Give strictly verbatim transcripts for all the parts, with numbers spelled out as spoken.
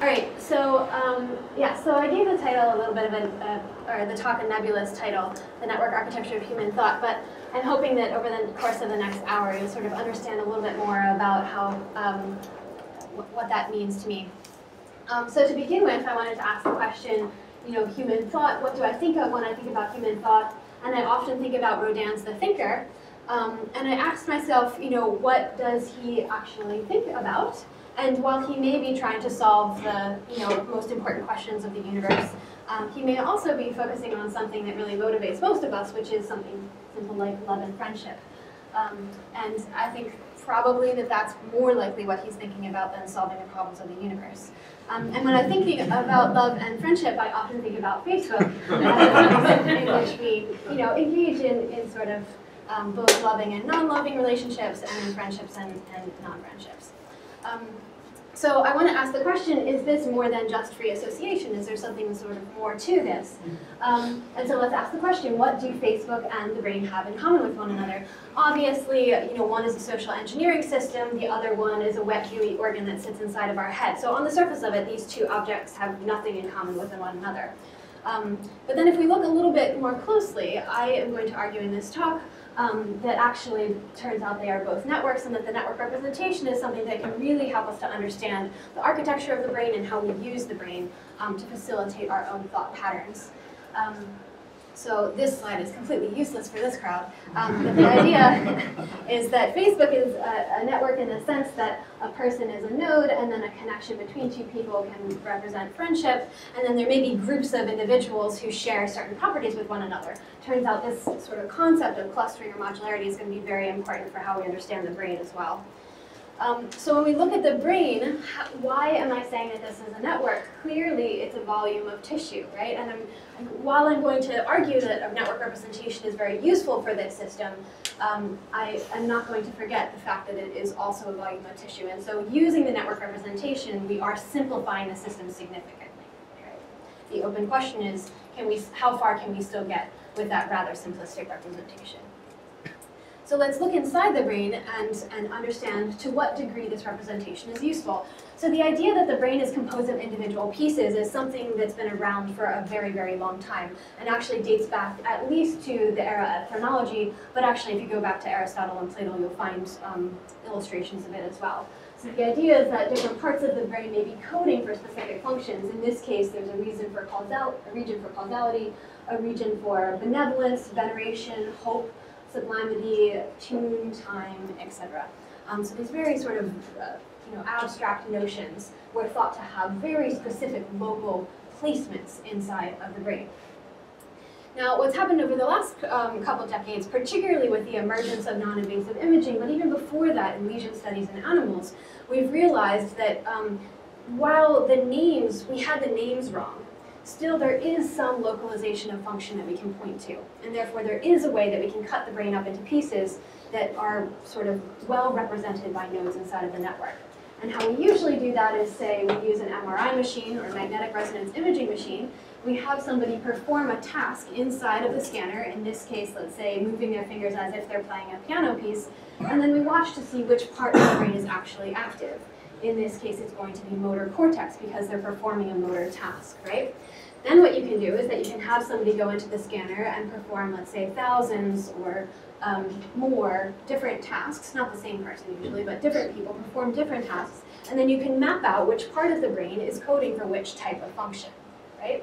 All right, so um, yeah, so I gave the title a little bit of a, uh, or the talk a nebulous title, The Network Architecture of Human Thought, but I'm hoping that over the course of the next hour you sort of understand a little bit more about how, um, what that means to me. Um, so to begin with, I wanted to ask the question, you know, human thought, what do I think of when I think about human thought? And I often think about Rodin's The Thinker, um, and I asked myself, you know, what does he actually think about? And while he may be trying to solve the, you know, most important questions of the universe, um, he may also be focusing on something that really motivates most of us, which is something simple like love and friendship. Um, and I think probably that that's more likely what he's thinking about than solving the problems of the universe. Um, and when I'm thinking about love and friendship, I often think about Facebook, in which we, you know, engage in, in sort of um, both loving and non-loving relationships, and in friendships and, and non-friendships. Um, so I want to ask the question, is this more than just free association? Is there something sort of more to this? Um, and so let's ask the question, what do Facebook and the brain have in common with one another? Obviously, you know, one is a social engineering system, the other one is a wet, gooey organ that sits inside of our head. So on the surface of it, these two objects have nothing in common with one another. Um, but then if we look a little bit more closely, I am going to argue in this talk Um, that actually turns out they are both networks, and that the network representation is something that can really help us to understand the architecture of the brain and how we use the brain um, to facilitate our own thought patterns. Um, so this slide is completely useless for this crowd, um, but the idea is that Facebook is a, a network in the sense that a person is a node, and then a connection between two people can represent friendship, and then there may be groups of individuals who share certain properties with one another. Turns out this sort of concept of clustering or modularity is going to be very important for how we understand the brain as well. Um, so when we look at the brain, why am I saying that this is a network? Clearly, it's a volume of tissue, right? And I'm, I'm, while I'm going to argue that a network representation is very useful for this system, um, I am not going to forget the fact that it is also a volume of tissue. And so using the network representation, we are simplifying the system significantly. Right? The open question is, can we, how far can we still get with that rather simplistic representation? So let's look inside the brain and, and understand to what degree this representation is useful. So the idea that the brain is composed of individual pieces is something that's been around for a very, very long time, and actually dates back at least to the era of phrenology, but actually if you go back to Aristotle and Plato, you'll find um, illustrations of it as well. So the idea is that different parts of the brain may be coding for specific functions. In this case, there's a, reason for causal, a region for causality, a region for benevolence, veneration, hope, sublimity, tune, time, et cetera. Um, so these very sort of uh, you know, abstract notions were thought to have very specific local placements inside of the brain. Now, what's happened over the last um, couple decades, particularly with the emergence of non-invasive imaging, but even before that in lesion studies in animals, we've realized that um, while the names, we had the names wrong, still there is some localization of function that we can point to. And therefore there is a way that we can cut the brain up into pieces that are sort of well represented by nodes inside of the network. And how we usually do that is, say, we use an M R I machine or a magnetic resonance imaging machine. We have somebody perform a task inside of the scanner, in this case, let's say, moving their fingers as if they're playing a piano piece, and then we watch to see which part of the brain is actually active. In this case, it's going to be motor cortex because they're performing a motor task, right? Then what you can do is that you can have somebody go into the scanner and perform, let's say, thousands or um, more different tasks, not the same person usually, but different people perform different tasks, and then you can map out which part of the brain is coding for which type of function, right?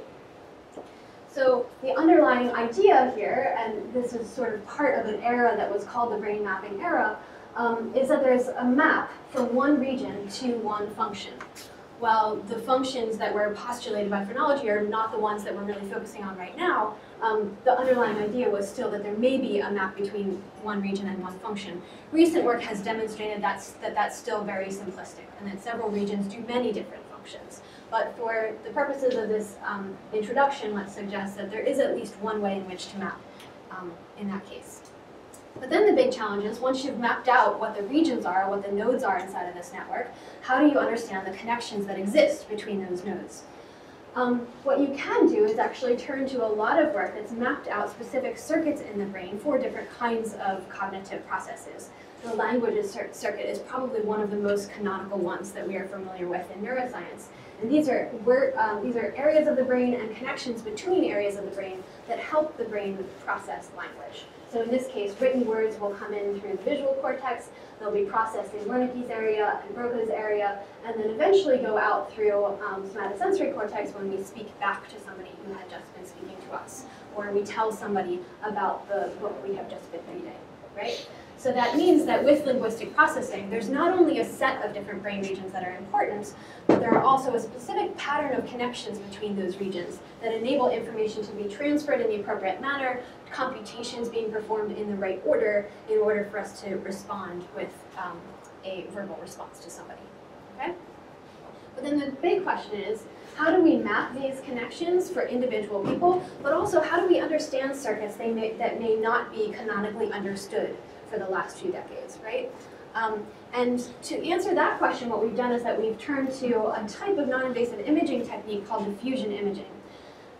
So the underlying idea here, and this is sort of part of an era that was called the brain mapping era, Um, is that there's a map from one region to one function. While the functions that were postulated by phrenology are not the ones that we're really focusing on right now, um, the underlying idea was still that there may be a map between one region and one function. Recent work has demonstrated that's, that that's still very simplistic, and that several regions do many different functions. But for the purposes of this um, introduction, let's suggest that there is at least one way in which to map um, in that case. But then the big challenge is, once you've mapped out what the regions are, what the nodes are inside of this network, how do you understand the connections that exist between those nodes? Um, what you can do is actually turn to a lot of work that's mapped out specific circuits in the brain for different kinds of cognitive processes. the language circuit is probably one of the most canonical ones that we are familiar with in neuroscience. And these are, we're, um, these are areas of the brain and connections between areas of the brain that help the brain process language. So in this case, written words will come in through the visual cortex, they'll be processed in Wernicke's area and Broca's area, and then eventually go out through um, somatosensory cortex when we speak back to somebody who had just been speaking to us, or we tell somebody about the book we have just been reading, right? So that means that with linguistic processing, there's not only a set of different brain regions that are important, but there are also a specific pattern of connections between those regions that enable information to be transferred in the appropriate manner, computations being performed in the right order in order for us to respond with um, a verbal response to somebody, okay? But then the big question is, how do we map these connections for individual people, but also how do we understand circuits they may, that may not be canonically understood for the last two decades, right? Um, and to answer that question, what we've done is that we've turned to a type of non-invasive imaging technique called diffusion imaging.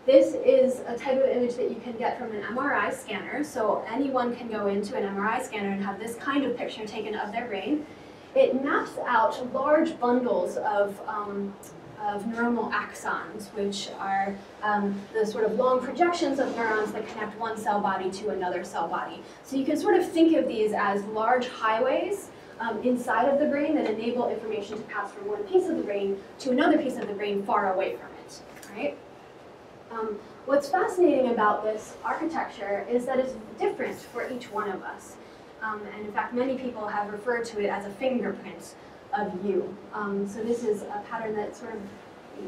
This is a type of image that you can get from an M R I scanner, so anyone can go into an M R I scanner and have this kind of picture taken of their brain. It maps out large bundles of, um, of neuronal axons, which are um, the sort of long projections of neurons that connect one cell body to another cell body. So you can sort of think of these as large highways um, inside of the brain that enable information to pass from one piece of the brain to another piece of the brain far away from it, right? Um, what's fascinating about this architecture is that it's different for each one of us. Um, and in fact, many people have referred to it as a fingerprint of you. Um, so this is a pattern that sort of,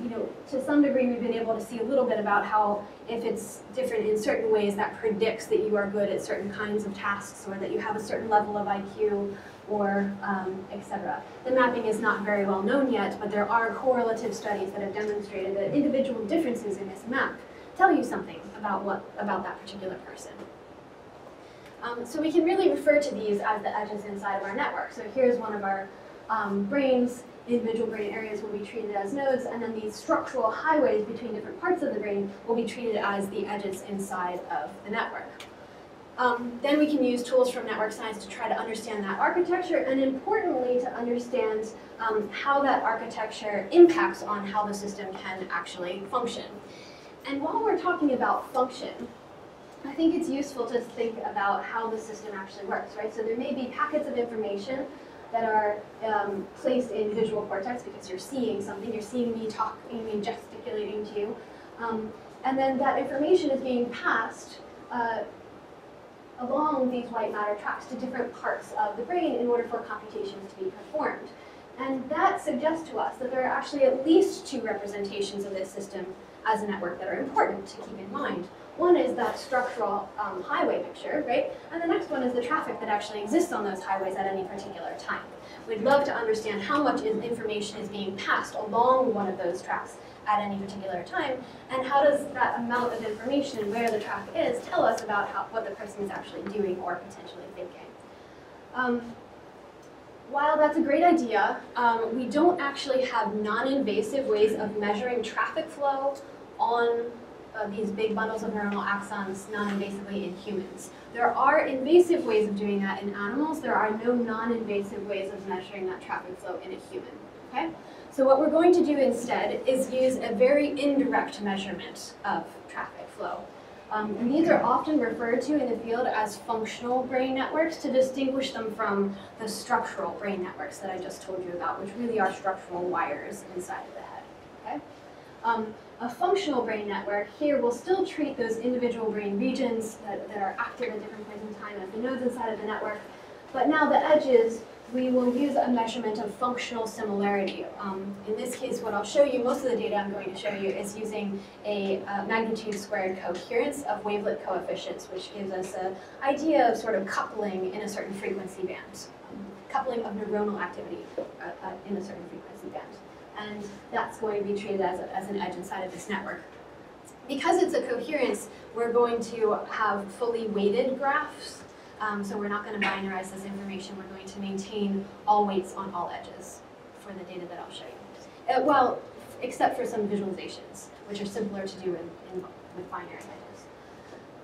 you know, to some degree we've been able to see a little bit about how if it's different in certain ways, that predicts that you are good at certain kinds of tasks or that you have a certain level of I Q or um, et cetera. The mapping is not very well known yet, but there are correlative studies that have demonstrated that individual differences in this map tell you something about, what, about that particular person. Um, so we can really refer to these as the edges inside of our network. So here's one of our um, brains. Individual brain areas will be treated as nodes, and then these structural highways between different parts of the brain will be treated as the edges inside of the network. Um, then we can use tools from network science to try to understand that architecture, and importantly to understand um, how that architecture impacts on how the system can actually function. And while we're talking about function, I think it's useful to think about how the system actually works, right? So there may be packets of information that are um, placed in visual cortex because you're seeing something, you're seeing me talking and gesticulating to you. Um, and then that information is being passed uh, along these white matter tracks to different parts of the brain in order for computations to be performed. And that suggests to us that there are actually at least two representations of this system as a network that are important to keep in mind. One is that structural um, highway picture, right? And the next one is the traffic that actually exists on those highways at any particular time. We'd love to understand how much information is being passed along one of those tracks at any particular time, and how does that amount of information and where the traffic is tell us about how, what the person is actually doing or potentially thinking. Um, While that's a great idea, um, we don't actually have non-invasive ways of measuring traffic flow on uh, these big bundles of neuronal axons non-invasively in humans. There are invasive ways of doing that in animals. There are no non-invasive ways of measuring that traffic flow in a human, okay? So what we're going to do instead is use a very indirect measurement of traffic flow. Um, and these are often referred to in the field as functional brain networks to distinguish them from the structural brain networks that I just told you about, which really are structural wires inside of the head, okay? Um, a functional brain network here will still treat those individual brain regions that, that are active at different points in time as the nodes inside of the network, but now the edges, we will use a measurement of functional similarity. Um, in this case, what I'll show you, most of the data I'm going to show you is using a uh, magnitude squared coherence of wavelet coefficients, which gives us an idea of sort of coupling in a certain frequency band, um, coupling of neuronal activity uh, uh, in a certain frequency band. And that's going to be treated as, a, as an edge inside of this network. Because it's a coherence, we're going to have fully weighted graphs. Um, so we're not going to binarize this information. We're going to maintain all weights on all edges for the data that I'll show you. Uh, well, except for some visualizations, which are simpler to do in, in, with binary edges.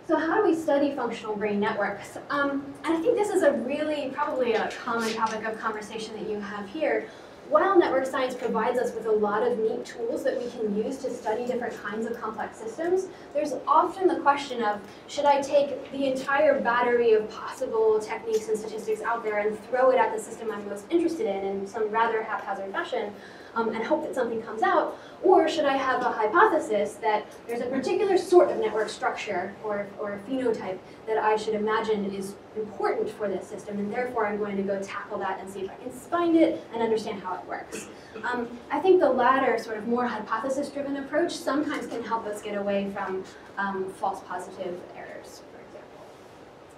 So how do we study functional brain networks? Um, and I think this is a really, probably a common topic of conversation that you have here. While network science provides us with a lot of neat tools that we can use to study different kinds of complex systems, there's often the question of, should I take the entire battery of possible techniques and statistics out there and throw it at the system I'm most interested in in some rather haphazard fashion, um, and hope that something comes out? Or should I have a hypothesis that there's a particular sort of network structure or, or phenotype that I should imagine is important for this system, and therefore I'm going to go tackle that and see if I can find it and understand how it works. Um, I think the latter, sort of more hypothesis-driven approach, sometimes can help us get away from um, false positive errors, for example.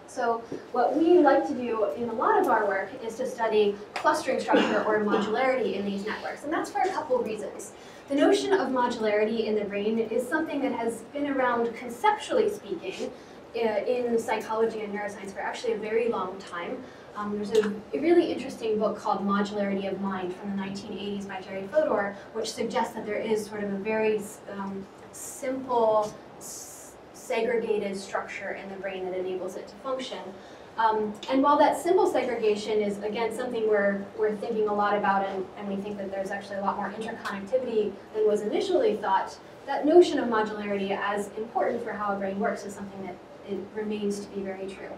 So what we like to do in a lot of our work is to study clustering structure or modularity in these networks, and that's for a couple reasons. The notion of modularity in the brain is something that has been around, conceptually speaking, in psychology and neuroscience for actually a very long time. Um, there's a really interesting book called Modularity of Mind from the nineteen eighties by Jerry Fodor, which suggests that there is sort of a very um, simple, segregated structure in the brain that enables it to function. Um, and while that simple segregation is, again, something we're, we're thinking a lot about, and, and we think that there's actually a lot more interconnectivity than was initially thought, that notion of modularity as important for how a brain works is something that it remains to be very true.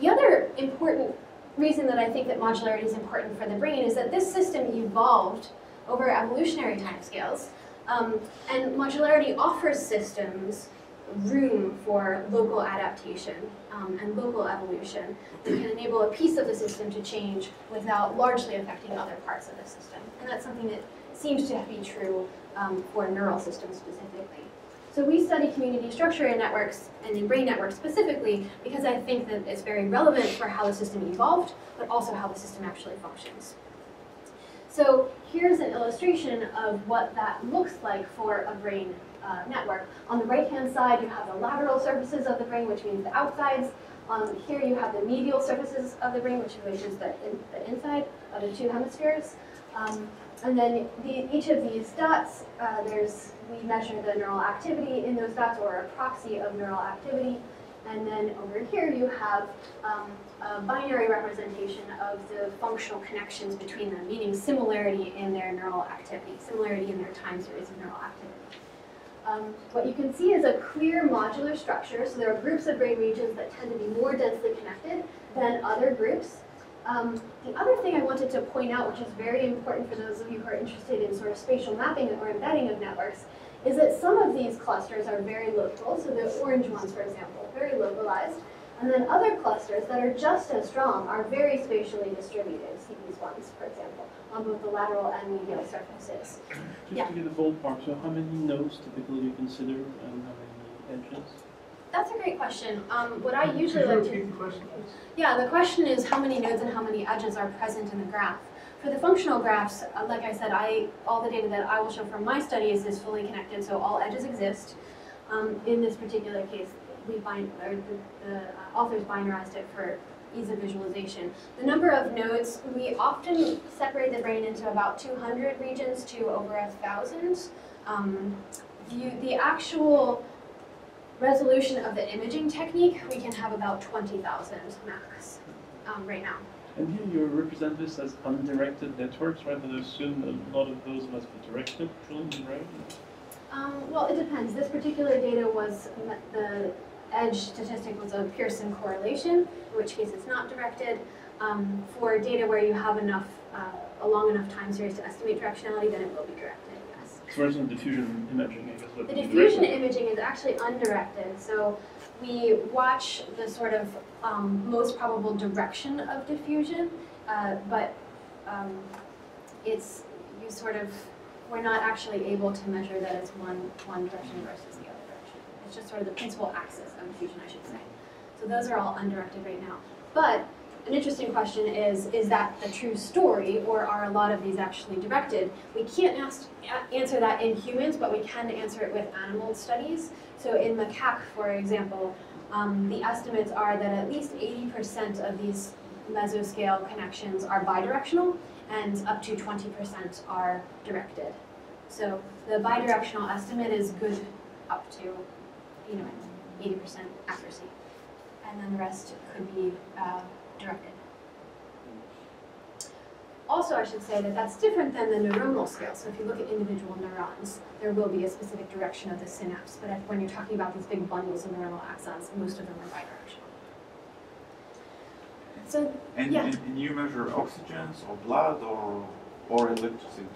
The other important reason that I think that modularity is important for the brain is that this system evolved over evolutionary timescales, um, and modularity offers systems room for local adaptation um, and local evolution that can enable a piece of the system to change without largely affecting other parts of the system. And that's something that seems to be true um, for neural systems specifically. So we study community structure in networks, and in brain networks specifically, because I think that it's very relevant for how the system evolved, but also how the system actually functions. So here's an illustration of what that looks like for a brain uh, network. On the right-hand side, you have the lateral surfaces of the brain, which means the outsides. Um, here you have the medial surfaces of the brain, which is the, in, the inside of the two hemispheres. Um, And then the, each of these dots, uh, there's, we measure the neural activity in those dots, or a proxy of neural activity. And then over here you have um, a binary representation of the functional connections between them, meaning similarity in their neural activity, similarity in their time series of neural activity. Um, what you can see is a clear modular structure. So there are groups of brain regions that tend to be more densely connected than other groups. Um, the other thing I wanted to point out, which is very important for those of you who are interested in sort of spatial mapping or embedding of networks, is that some of these clusters are very local, so the orange ones, for example, very localized, and then other clusters that are just as strong are very spatially distributed, see these ones, for example, on both the lateral and medial surfaces. Just yeah. to get a ballpark, so how many nodes typically do you consider, and how many edges? That's a great question. Um, what I usually like to... Yeah, the question is how many nodes and how many edges are present in the graph. For the functional graphs, uh, like I said, I all the data that I will show from my studies is fully connected, so all edges exist. Um, in this particular case, we bind, or the, the authors binarized it for ease of visualization. The number of nodes, we often separate the brain into about two hundred regions to over one thousand. Um, you, the actual... resolution of the imaging technique, we can have about twenty thousand max um, right now. And here you represent this as undirected networks, rather than assume a lot of those must be directed, right? Um, well, it depends. This particular data was, the edge statistic was a Pearson correlation, in which case it's not directed. Um, for data where you have enough, uh, a long enough time series to estimate directionality, then it will be directed. So where's the diffusion imaging? I guess the diffusion imaging is actually undirected. So we watch the sort of um, most probable direction of diffusion, uh, but um, it's you sort of we're not actually able to measure that it's one one direction versus the other direction. It's just sort of the principal axis of diffusion, I should say. So those are all undirected right now. But an interesting question is, is that the true story, or are a lot of these actually directed? We can't ask, answer that in humans, but we can answer it with animal studies. So in macaque, for example, um, the estimates are that at least eighty percent of these mesoscale connections are bidirectional, and up to twenty percent are directed. So the bidirectional estimate is good up to, you know, eighty percent accuracy. And then the rest could be uh, directed. Also, I should say that that's different than the neuronal scale. So if you look at individual neurons, there will be a specific direction of the synapse. But when you're talking about these big bundles of neuronal axons, most of them are bidirectional. So, and, yeah. and, and you measure oxygens or blood or, or electricity?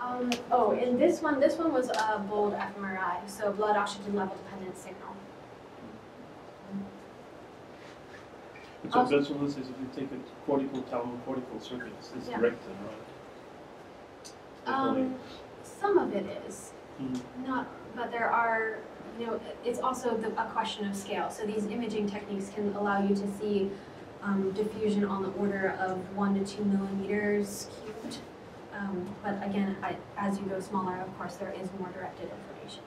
Um, oh, in this one, this one was a BOLD fMRI, so blood oxygen level dependent signal. And so um, that's what this is, if you take a cortical thalamocortical cortical circuit, it's yeah. directed, right? Um, some of it is, mm-hmm. not, but there are, you know, it's also the, a question of scale. So these imaging techniques can allow you to see um, diffusion on the order of one to two millimeters cubed. Um, but again, I, as you go smaller, of course, there is more directed information.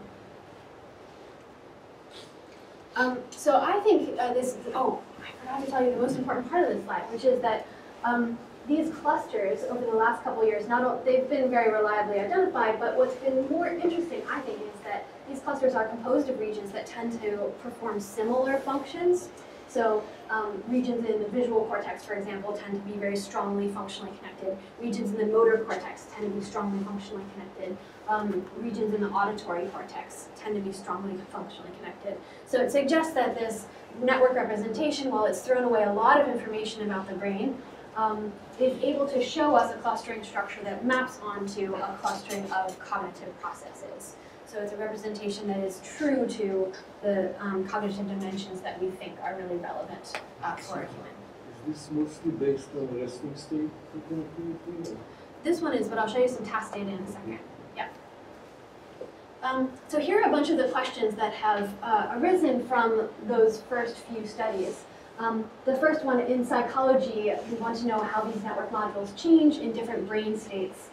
Um, so I think uh, this, oh, I forgot to tell you the most important part of this slide, which is that um, these clusters over the last couple of years, not all, they've been very reliably identified, but what's been more interesting, I think, is that these clusters are composed of regions that tend to perform similar functions. So um, regions in the visual cortex, for example, tend to be very strongly functionally connected. Regions in the motor cortex tend to be strongly functionally connected. Um, regions in the auditory cortex tend to be strongly functionally connected. So it suggests that this network representation, while it's thrown away a lot of information about the brain, um, is able to show us a clustering structure that maps onto a clustering of cognitive processes. So it's a representation that is true to the um, cognitive dimensions that we think are really relevant uh, for a human. Is this mostly based on resting state connectivity? This one is, but I'll show you some task data in a second. Yeah. Um, so here are a bunch of the questions that have uh, arisen from those first few studies. Um, the first one, in psychology, we want to know how these network modules change in different brain states.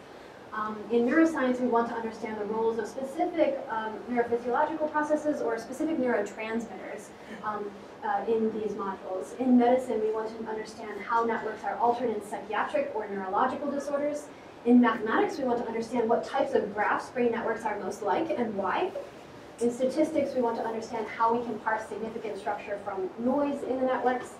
Um, in neuroscience, we want to understand the roles of specific um, neurophysiological processes or specific neurotransmitters um, uh, in these modules. In medicine, we want to understand how networks are altered in psychiatric or neurological disorders. In mathematics, we want to understand what types of graphs brain networks are most like and why. In statistics, we want to understand how we can parse significant structure from noise in the networks.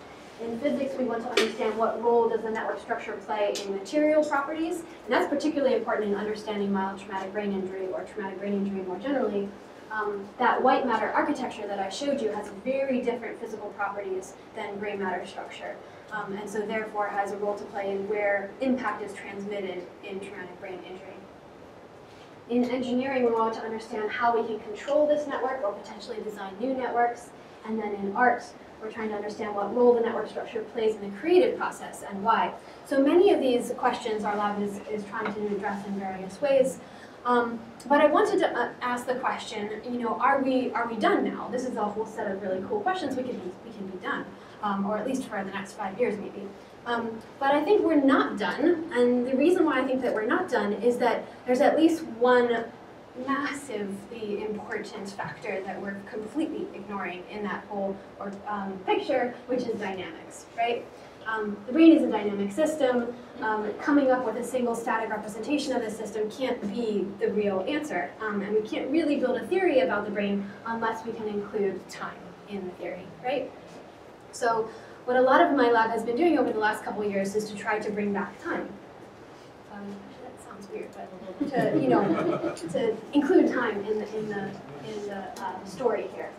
In physics, we want to understand what role does the network structure play in material properties, and that's particularly important in understanding mild traumatic brain injury or traumatic brain injury more generally. Um, that white matter architecture that I showed you has very different physical properties than gray matter structure, um, and so therefore has a role to play in where impact is transmitted in traumatic brain injury. In engineering, we want to understand how we can control this network or potentially design new networks, and then in art, we're trying to understand what role the network structure plays in the creative process and why. So many of these questions our lab is, is trying to address in various ways. Um, but I wanted to uh, ask the question, you know, are we, are we done now? This is a whole set of really cool questions. We can be, we can be done, um, or at least for the next five years maybe. Um, but I think we're not done. And the reason why I think that we're not done is that there's at least one massively important factor that we're completely ignoring in that whole or, um, picture, which is dynamics, right? Um, the brain is a dynamic system. Um, coming up with a single static representation of the system can't be the real answer, um, and we can't really build a theory about the brain unless we can include time in the theory, right? So what a lot of my lab has been doing over the last couple of years is to try to bring back time. Um, Weird, but to, you know, to include time in the, in the, in the uh, story here.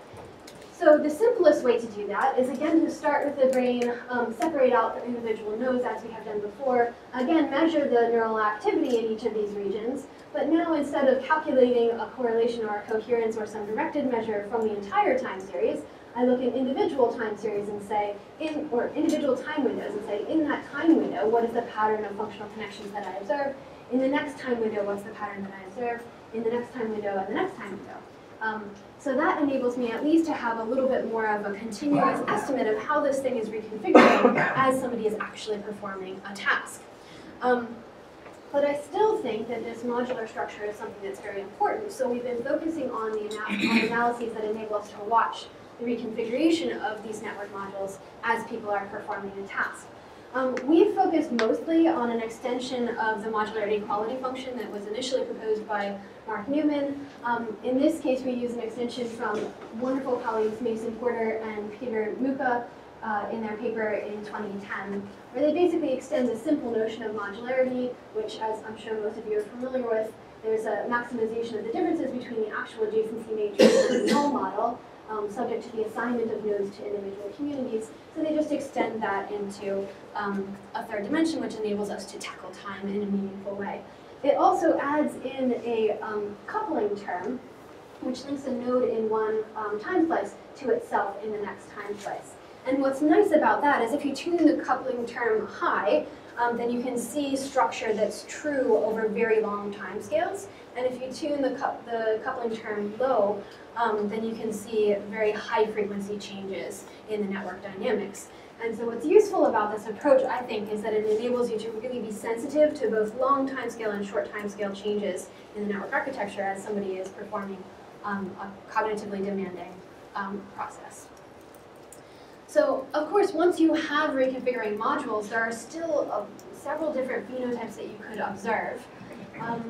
So the simplest way to do that is, again, to start with the brain, um, separate out the individual nodes as we have done before, again, measure the neural activity in each of these regions, but now instead of calculating a correlation or a coherence or some directed measure from the entire time series, I look at individual time series and say, in, or individual time windows and say, in that time window, what is the pattern of functional connections that I observe? In the next time window, what's the pattern that I observe? In the next time window, and the next time window. Um, so that enables me at least to have a little bit more of a continuous estimate of how this thing is reconfiguring as somebody is actually performing a task. Um, but I still think that this modular structure is something that's very important. So we've been focusing on the ana- on analyses that enable us to watch the reconfiguration of these network modules as people are performing a task. Um, we've focused mostly on an extension of the modularity quality function that was initially proposed by Mark Newman. Um, in this case, we use an extension from wonderful colleagues Mason Porter and Peter Mucha uh, in their paper in twenty ten, where they basically extend the simple notion of modularity, which, as I'm sure most of you are familiar with, there's a maximization of the differences between the actual adjacency matrix and the null model, Um, subject to the assignment of nodes to individual communities. So they just extend that into um, a third dimension, which enables us to tackle time in a meaningful way. It also adds in a um, coupling term, which links a node in one um, time slice to itself in the next time slice. And what's nice about that is if you tune the coupling term high, um, then you can see structure that's true over very long time scales. And if you tune the, cu the coupling term low, um, then you can see very high frequency changes in the network dynamics. And so what's useful about this approach, I think, is that it enables you to really be sensitive to both long time scale and short time scale changes in the network architecture as somebody is performing um, a cognitively demanding um, process. So, of course, once you have reconfiguring modules, there are still uh, several different phenotypes that you could observe. Um,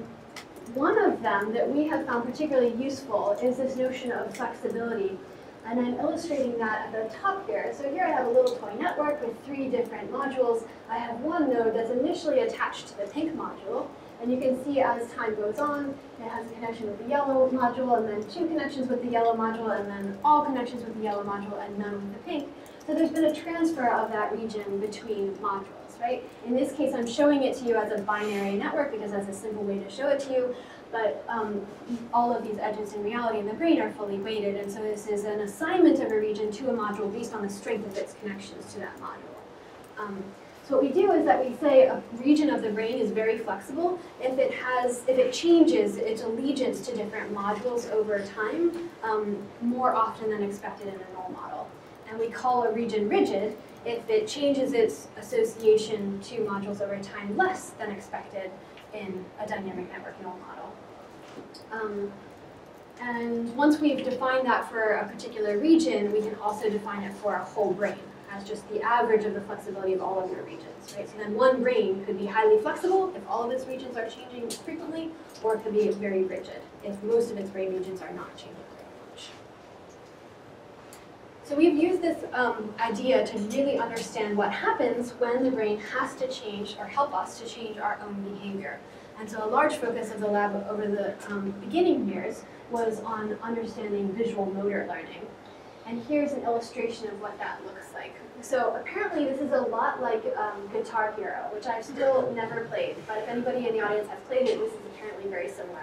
One of them that we have found particularly useful is this notion of flexibility. And I'm illustrating that at the top here. So here I have a little toy network with three different modules. I have one node that's initially attached to the pink module. And you can see as time goes on, it has a connection with the yellow module, and then two connections with the yellow module, and then all connections with the yellow module, and none with the pink. So there's been a transfer of that region between modules. Right? In this case, I'm showing it to you as a binary network because that's a simple way to show it to you, but um, all of these edges in reality in the brain are fully weighted, and so this is an assignment of a region to a module based on the strength of its connections to that module. Um, so what we do is that we say a region of the brain is very flexible if it has, if it changes its allegiance to different modules over time um, more often than expected in a null model. And we call a region rigid if it changes its association to modules over time less than expected in a dynamic network null model. Um, and once we've defined that for a particular region, we can also define it for a whole brain as just the average of the flexibility of all of your regions. Right? So then one brain could be highly flexible if all of its regions are changing frequently, or it could be very rigid if most of its brain regions are not changing. So we've used this um, idea to really understand what happens when the brain has to change or help us to change our own behavior. And so a large focus of the lab over the um, beginning years was on understanding visual motor learning. And here's an illustration of what that looks like. So apparently this is a lot like um, Guitar Hero, which I've still never played, but if anybody in the audience has played it, this is apparently very similar,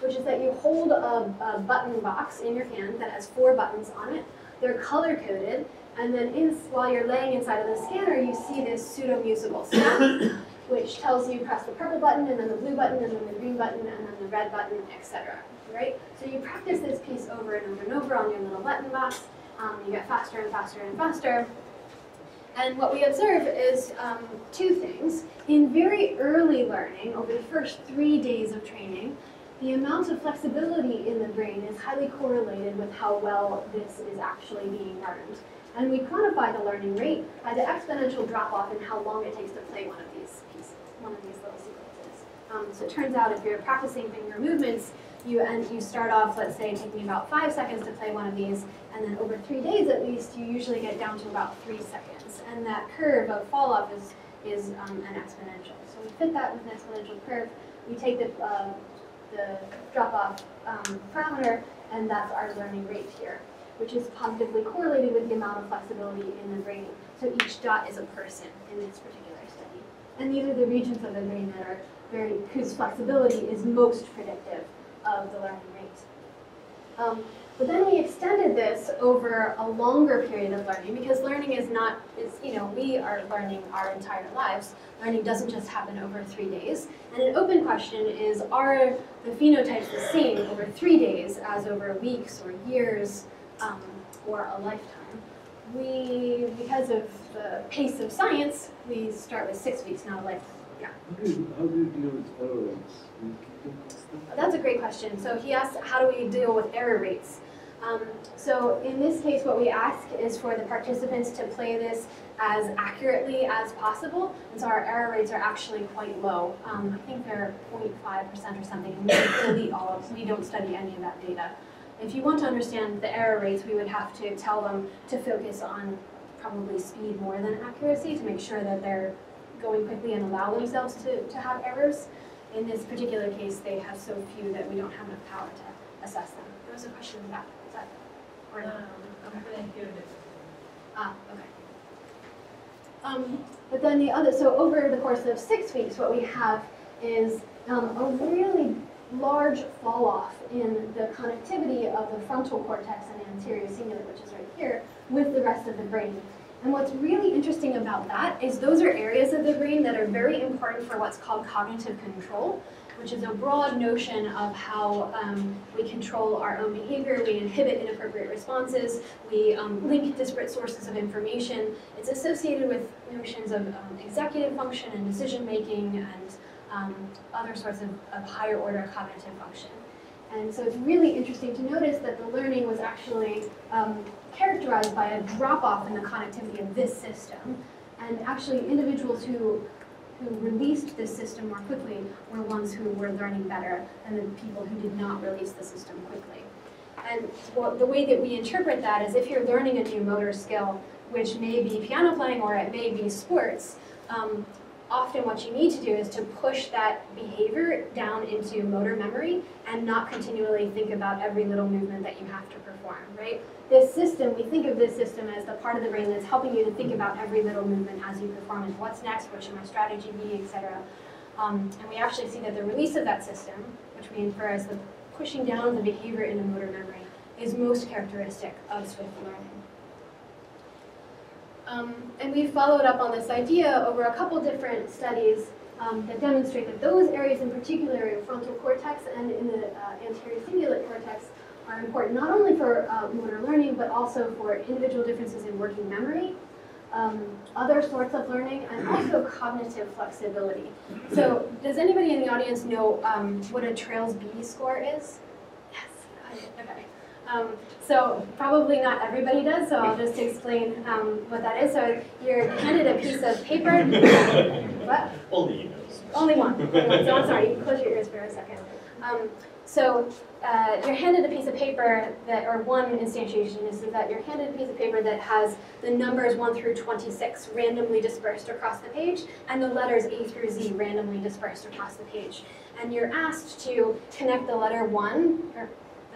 which is that you hold a, a button box in your hand that has four buttons on it. They're color-coded, and then in, while you're laying inside of the scanner, you see this pseudo-musical snap, which tells you press the purple button, and then the blue button, and then the green button, and then the red button, et cetera. Right? So you practice this piece over and over and over on your little button box. Um, you get faster and faster and faster. And what we observe is um, two things. In very early learning, over the first three days of training, the amount of flexibility in the brain is highly correlated with how well this is actually being learned. And we quantify the learning rate by the exponential drop-off in how long it takes to play one of these pieces, one of these little sequences. Um, so it turns out if you're practicing finger movements, you, and you start off, let's say, taking about five seconds to play one of these, and then over three days at least, you usually get down to about three seconds. And that curve of fall-off is, is um, an exponential. So we fit that with an exponential curve. We take the uh, the drop-off um, parameter, and that's our learning rate here, which is positively correlated with the amount of flexibility in the brain. So each dot is a person in this particular study. And these are the regions of the brain that are very, whose flexibility is most predictive of the learning rate. Um, but then we extended this over a longer period of learning, because learning is not, is, you know, we are learning our entire lives. Learning doesn't just happen over three days. And an open question is, are the phenotypes the same over three days as over weeks or years um, or a lifetime? We, because of the pace of science, we start with six weeks, not a lifetime. Yeah. How do you, how do you deal with error rates? That's a great question. So he asked, how do we deal with error rates? Um, so in this case, what we ask is for the participants to play this as accurately as possible, and so our error rates are actually quite low. Um, I think they're zero point five percent or something, and we delete all of them. We don't study any of that data. If you want to understand the error rates, we would have to tell them to focus on probably speed more than accuracy to make sure that they're going quickly and allow themselves to, to have errors. In this particular case, they have so few that we don't have enough power to assess them. There was a question about that. Is that or no? Okay. Ah, okay. Um, but then the other, so over the course of six weeks, what we have is um, a really large fall off in the connectivity of the frontal cortex and anterior cingulate, which is right here, with the rest of the brain. And what's really interesting about that is those are areas of the brain that are very important for what's called cognitive control, which is a broad notion of how um, we control our own behavior, we inhibit inappropriate responses, we um, link disparate sources of information. It's associated with notions of um, executive function and decision making and um, other sorts of, of higher order cognitive function. And so it's really interesting to notice that the learning was actually um, characterized by a drop-off in the connectivity of this system. And actually individuals who, who released this system more quickly were ones who were learning better than the people who did not release the system quickly. And well, the way that we interpret that is if you're learning a new motor skill, which may be piano playing or it may be sports, um, often what you need to do is to push that behavior down into motor memory and not continually think about every little movement that you have to perform, right? This system, we think of this system as the part of the brain that's helping you to think about every little movement as you perform it. What's next, what should my strategy be, et cetera. Um, and we actually see that the release of that system, which we infer as the pushing down of the behavior into motor memory, is most characteristic of swift learning. Um, and we followed up on this idea over a couple different studies um, that demonstrate that those areas in particular in frontal cortex and in the uh, anterior cingulate cortex are important not only for uh, motor learning, but also for individual differences in working memory, um, other sorts of learning, and also cognitive flexibility. So does anybody in the audience know um, what a TRAILS B score is? Yes, okay. Um, so probably not everybody does, so I'll just explain um, what that is. So you're handed a piece of paper. What? Only you know. Only one. Okay, so I'm sorry, you can close your ears for a second. Um, so uh, you're handed a piece of paper that, or one instantiation is that you're handed a piece of paper that has the numbers one through twenty-six randomly dispersed across the page, and the letters A through Z randomly dispersed across the page. And you're asked to connect the letter one, or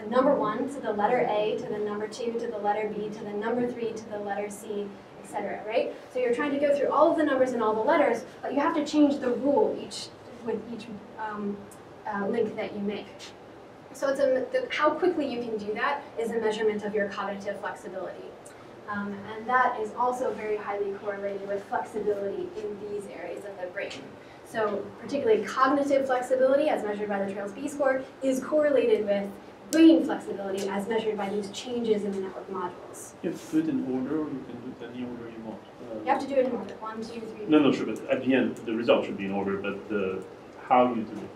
the number one to the letter A, to the number two, to the letter B, to the number three, to the letter C, et cetera, right? So you're trying to go through all of the numbers and all the letters, but you have to change the rule each, with each um, uh, link that you make. So it's a, the, how quickly you can do that is a measurement of your cognitive flexibility. Um, and that is also very highly correlated with flexibility in these areas of the brain. So particularly cognitive flexibility, as measured by the TRAILS B score, is correlated with brain flexibility as measured by these changes in the network modules. You have to do it in order, or you can do it any order you want. Uh, you have to do it in order. One, two, three. No, no, sure, but at the end, the result should be in order, but the how you do it.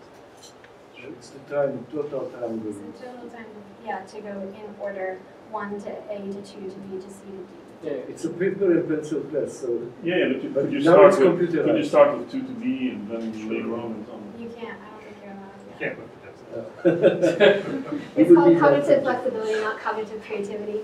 It's the time, total time. It's the total time, yeah, to go in order, one to A to two to B to C to D. Yeah, it's a paper and pencil class, so. Yeah, yeah, but you, but you now start it's with, computerized. You start with two to B and then sure. Later on and so on. You can't, I don't think you're allowed. Yeah. Yeah. It's called cognitive flexibility, not cognitive creativity.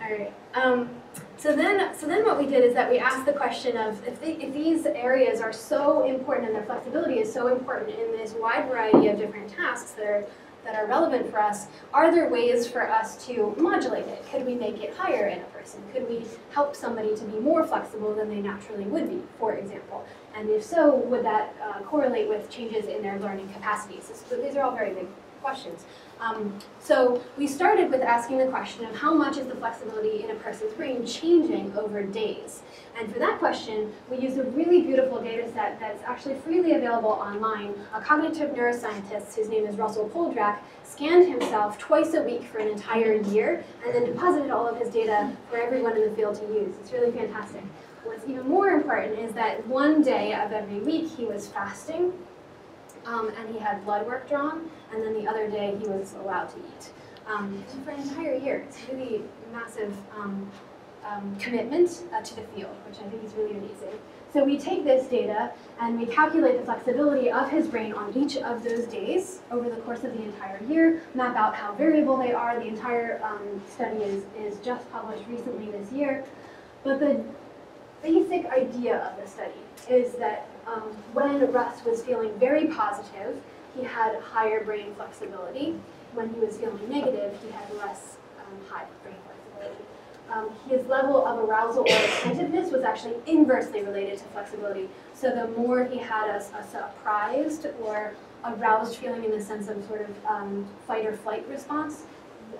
All right. Um, so then, so then, what we did is that we asked the question of if, they, if these areas are so important and their flexibility is so important in this wide variety of different tasks that are that are relevant for us, are there ways for us to modulate it? Could we make it higher in a person? Could we help somebody to be more flexible than they naturally would be, for example? And if so, would that uh, correlate with changes in their learning capacities? So these are all very big questions. Um, so we started with asking the question of how much is the flexibility in a person's brain changing over days? And for that question, we used a really beautiful data set that's actually freely available online. A cognitive neuroscientist, whose name is Russell Poldrack, scanned himself twice a week for an entire year and then deposited all of his data for everyone in the field to use. It's really fantastic. What's even more important is that one day of every week he was fasting. um, and he had blood work drawn, and then the other day he was allowed to eat. Um, for an entire year, it's really massive um, um, commitment uh, to the field, which I think is really amazing. So we take this data and we calculate the flexibility of his brain on each of those days over the course of the entire year, map out how variable they are. The entire um, study is, is just published recently this year. But the basic idea of the study is that um, when Russ was feeling very positive, he had higher brain flexibility. When he was feeling negative, he had less um, high brain flexibility. Um, his level of arousal or attentiveness was actually inversely related to flexibility. So the more he had a, a surprised or aroused feeling in the sense of sort of um, fight or flight response,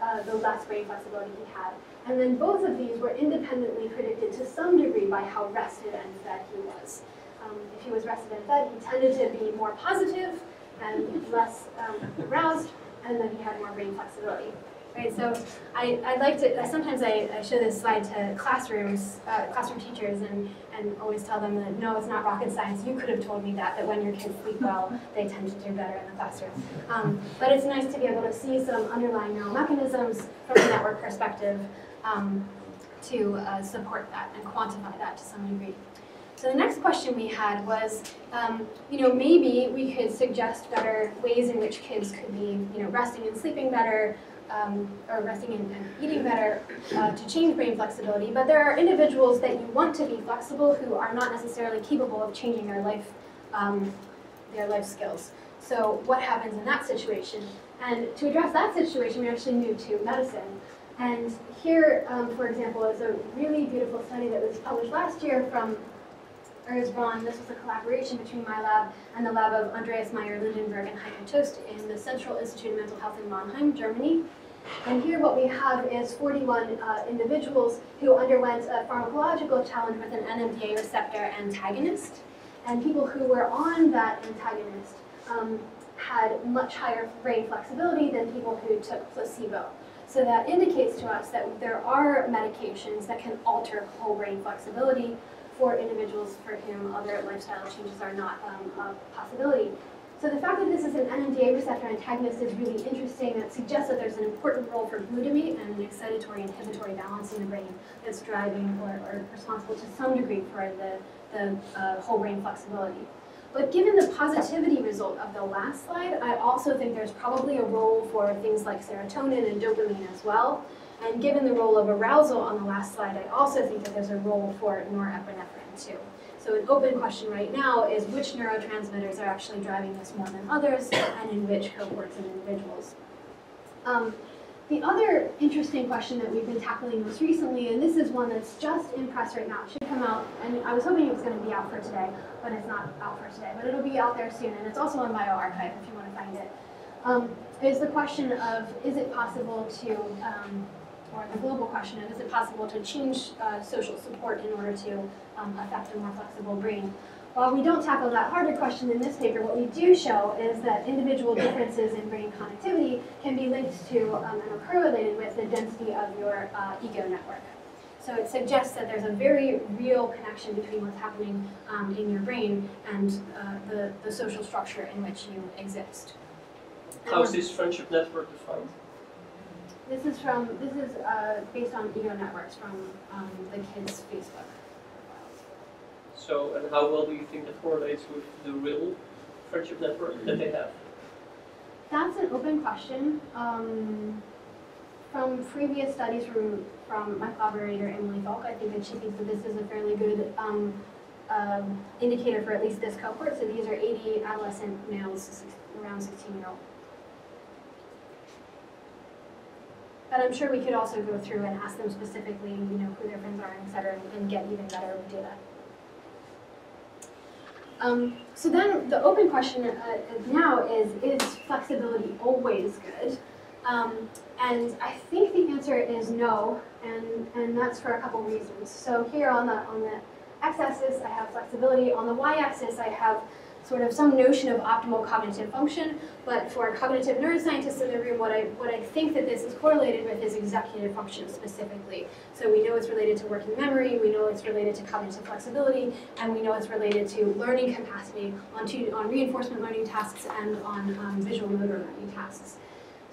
uh, the less brain flexibility he had. And then both of these were independently predicted to some degree by how rested and fed he was. Um, if he was rested and fed, he tended to be more positive and less um, aroused, and then he had more brain flexibility. Right, so I, I like to, I, sometimes I, I show this slide to classrooms, uh, classroom teachers, and, and always tell them that no, it's not rocket science. You could have told me that, that when your kids sleep well, they tend to do better in the classroom. Um, but it's nice to be able to see some underlying neural mechanisms from a network perspective um, to uh, support that and quantify that to some degree. So the next question we had was, um, you know, maybe we could suggest better ways in which kids could be, you know, resting and sleeping better, um, or resting and, and eating better uh, to change brain flexibility. But there are individuals that you want to be flexible who are not necessarily capable of changing their life, um, their life skills. So what happens in that situation? And to address that situation, we actually moved to medicine. And here, um, for example, is a really beautiful study that was published last year from This was a collaboration between my lab and the lab of Andreas Meyer-Lindenberg and Heike Tost in the Central Institute of Mental Health in Mannheim, Germany. And here what we have is forty-one uh, individuals who underwent a pharmacological challenge with an N M D A receptor antagonist. And people who were on that antagonist um, had much higher brain flexibility than people who took placebo. So that indicates to us that there are medications that can alter whole brain flexibility for individuals for whom other lifestyle changes are not um, a possibility. So the fact that this is an N M D A receptor antagonist is really interesting. That suggests that there's an important role for glutamate and an excitatory inhibitory balance in the brain that's driving or, or responsible to some degree for the, the uh, whole brain flexibility. But given the positivity result of the last slide, I also think there's probably a role for things like serotonin and dopamine as well. And given the role of arousal on the last slide, I also think that there's a role for norepinephrine too. So an open question right now is which neurotransmitters are actually driving this more than others, and in which cohorts and individuals. Um, the other interesting question that we've been tackling most recently, and this is one that's just in press right now, it should come out, and I was hoping it was going to be out for today, but it's not out for today, but it'll be out there soon, and it's also on BioRxiv if you want to find it, um, is the question of, is it possible to, um, or the global question of, is it possible to change uh, social support in order to um, affect a more flexible brain? While we don't tackle that harder question in this paper, what we do show is that individual differences in brain connectivity can be linked to um, and are correlated with the density of your uh, ego network. So it suggests that there's a very real connection between what's happening um, in your brain and uh, the, the social structure in which you exist. And how is this friendship network defined? This is from, this is uh, based on ego networks from um, the kids' Facebook. So, and how well do you think that correlates with the real friendship network that they have? That's an open question. Um, from previous studies from, from my collaborator, Emily Falk, I think that she thinks that this is a fairly good um, um, indicator for at least this cohort. So these are eighty adolescent males, around sixteen year olds. But I'm sure we could also go through and ask them specifically, you know, who their friends are, et cetera, and get even better data. Um, so then the open question uh, now is, is flexibility always good? Um, and I think the answer is no, and, and that's for a couple reasons. So here on the, on the x-axis, I have flexibility. On the y-axis, I have sort of some notion of optimal cognitive function, but for cognitive neuroscientists in the room, what I, what I think that this is correlated with is executive function specifically. So we know it's related to working memory, we know it's related to cognitive flexibility, and we know it's related to learning capacity on, two, on reinforcement learning tasks and on um, visual motor learning tasks.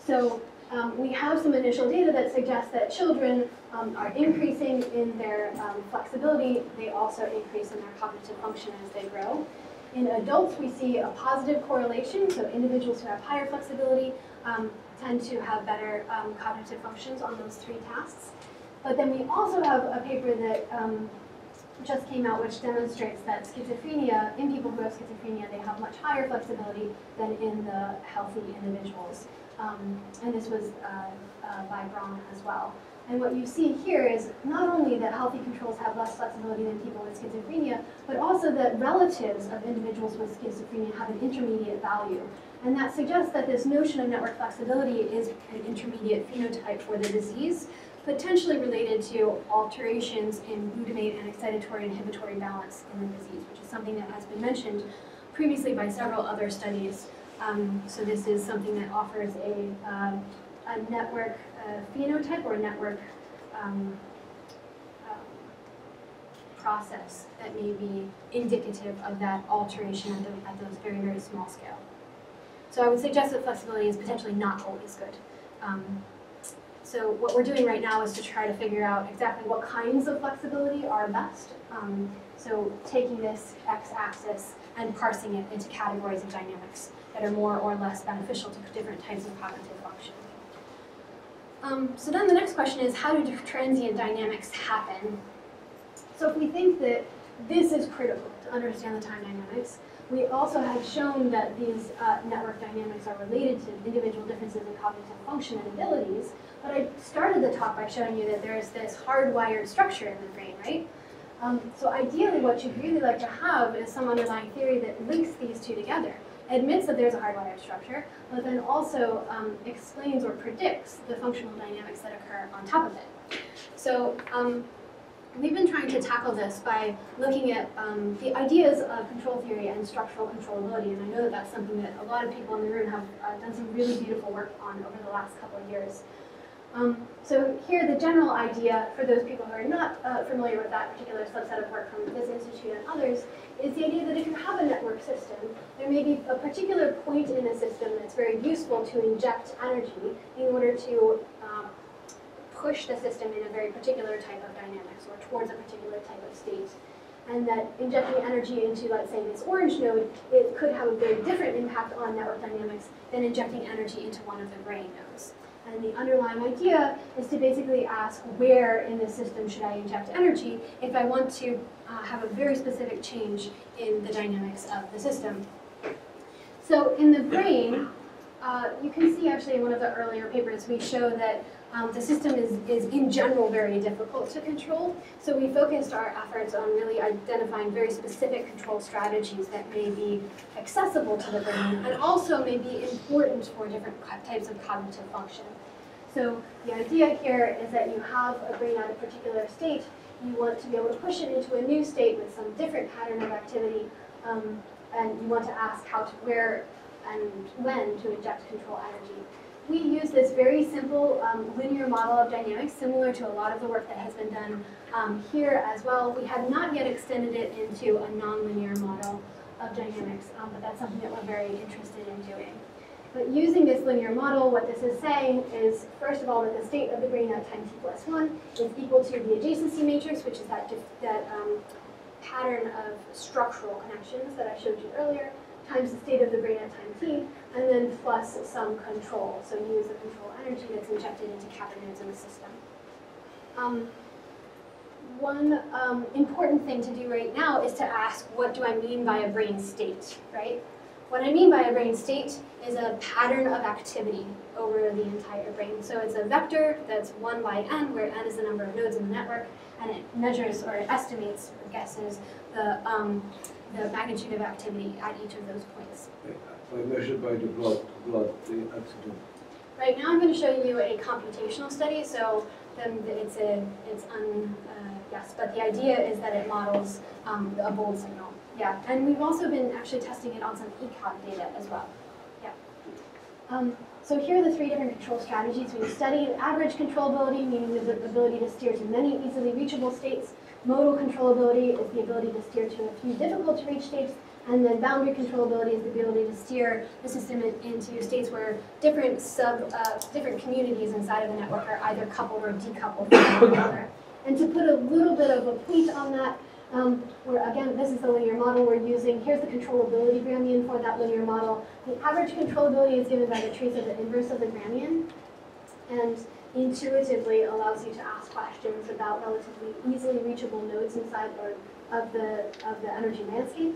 So um, we have some initial data that suggests that children um, are increasing in their um, flexibility. They also increase in their cognitive function as they grow. In adults, we see a positive correlation, so individuals who have higher flexibility um, tend to have better um, cognitive functions on those three tasks. But then we also have a paper that um, just came out which demonstrates that schizophrenia, in people who have schizophrenia, they have much higher flexibility than in the healthy individuals. Um, and this was uh, uh, by Braun as well. And what you see here is not only that healthy controls have less flexibility than people with schizophrenia, but also that relatives of individuals with schizophrenia have an intermediate value. And that suggests that this notion of network flexibility is an intermediate phenotype for the disease, potentially related to alterations in glutamate and excitatory-inhibitory balance in the disease, which is something that has been mentioned previously by several other studies. Um, so this is something that offers a, uh, a network a phenotype or network um, um, process that may be indicative of that alteration at, the, at those very, very small scale. So I would suggest that flexibility is potentially not always good. Um, so what we're doing right now is to try to figure out exactly what kinds of flexibility are best. Um, so taking this x-axis and parsing it into categories of dynamics that are more or less beneficial to different types of cognitive function. Um, so then the next question is, how do transient dynamics happen? So if we think that this is critical to understand the time dynamics, we also have shown that these uh, network dynamics are related to individual differences in cognitive function and abilities, but I started the talk by showing you that there is this hardwired structure in the brain, right? Um, so ideally what you'd really like to have is some underlying theory that links these two together. Admits that there's a hardwired structure, but then also um, explains or predicts the functional dynamics that occur on top of it. So um, we've been trying to tackle this by looking at um, the ideas of control theory and structural controllability, and I know that that's something that a lot of people in the room have uh, done some really beautiful work on over the last couple of years. Um, so here the general idea, for those people who are not uh, familiar with that particular subset of work from this institute and others, is the idea that if you have a network system, there may be a particular point in a system that's very useful to inject energy in order to um, push the system in a very particular type of dynamics or towards a particular type of state. And that injecting energy into, let's say, this orange node, it could have a very different impact on network dynamics than injecting energy into one of the gray nodes. And the underlying idea is to basically ask, where in the system should I inject energy if I want to uh, have a very specific change in the dynamics of the system. So in the brain, uh, you can see actually in one of the earlier papers we show that um, the system is, is in general very difficult to control. So we focused our efforts on really identifying very specific control strategies that may be accessible to the brain and also may be important for different types of cognitive function. So the idea here is that you have a brain at a particular state, you want to be able to push it into a new state with some different pattern of activity, um, and you want to ask how to, where and when to inject control energy. We use this very simple um, linear model of dynamics, similar to a lot of the work that has been done um, here as well. We have not yet extended it into a nonlinear model of dynamics, um, but that's something that we're very interested in doing. But using this linear model, what this is saying is, first of all, that the state of the brain at time t plus one is equal to the adjacency matrix, which is that, that um, pattern of structural connections that I showed you earlier, times the state of the brain at time t, and then plus some control. So you use the control energy that's injected into cathinodes in the system. Um, One um, important thing to do right now is to ask, what do I mean by a brain state, right? What I mean by a brain state is a pattern of activity over the entire brain. So it's a vector that's one by n, where n is the number of nodes in the network, and it measures or it estimates or guesses the, um, the magnitude of activity at each of those points. I measure by the blood, blood the activity. Right now I'm going to show you a computational study. So them, it's a, it's un, uh, yes, but the idea is that it models um, a BOLD signal. Yeah, and we've also been actually testing it on some E C O G data as well. Yeah. Um, so here are the three different control strategies we've studied. Average controllability, meaning the ability to steer to many easily reachable states. Modal controllability is the ability to steer to a few difficult to reach states. And then boundary controllability is the ability to steer the system into states where different sub, uh, different communities inside of the network are either coupled or decoupled from one another. And to put a little bit of a point on that, um, where again, this is the linear model we're using. Here's the controllability Gramian for that linear model. The average controllability is given by the trace of the inverse of the Gramian, and intuitively allows you to ask questions about relatively easily reachable nodes inside or of the of the energy landscape.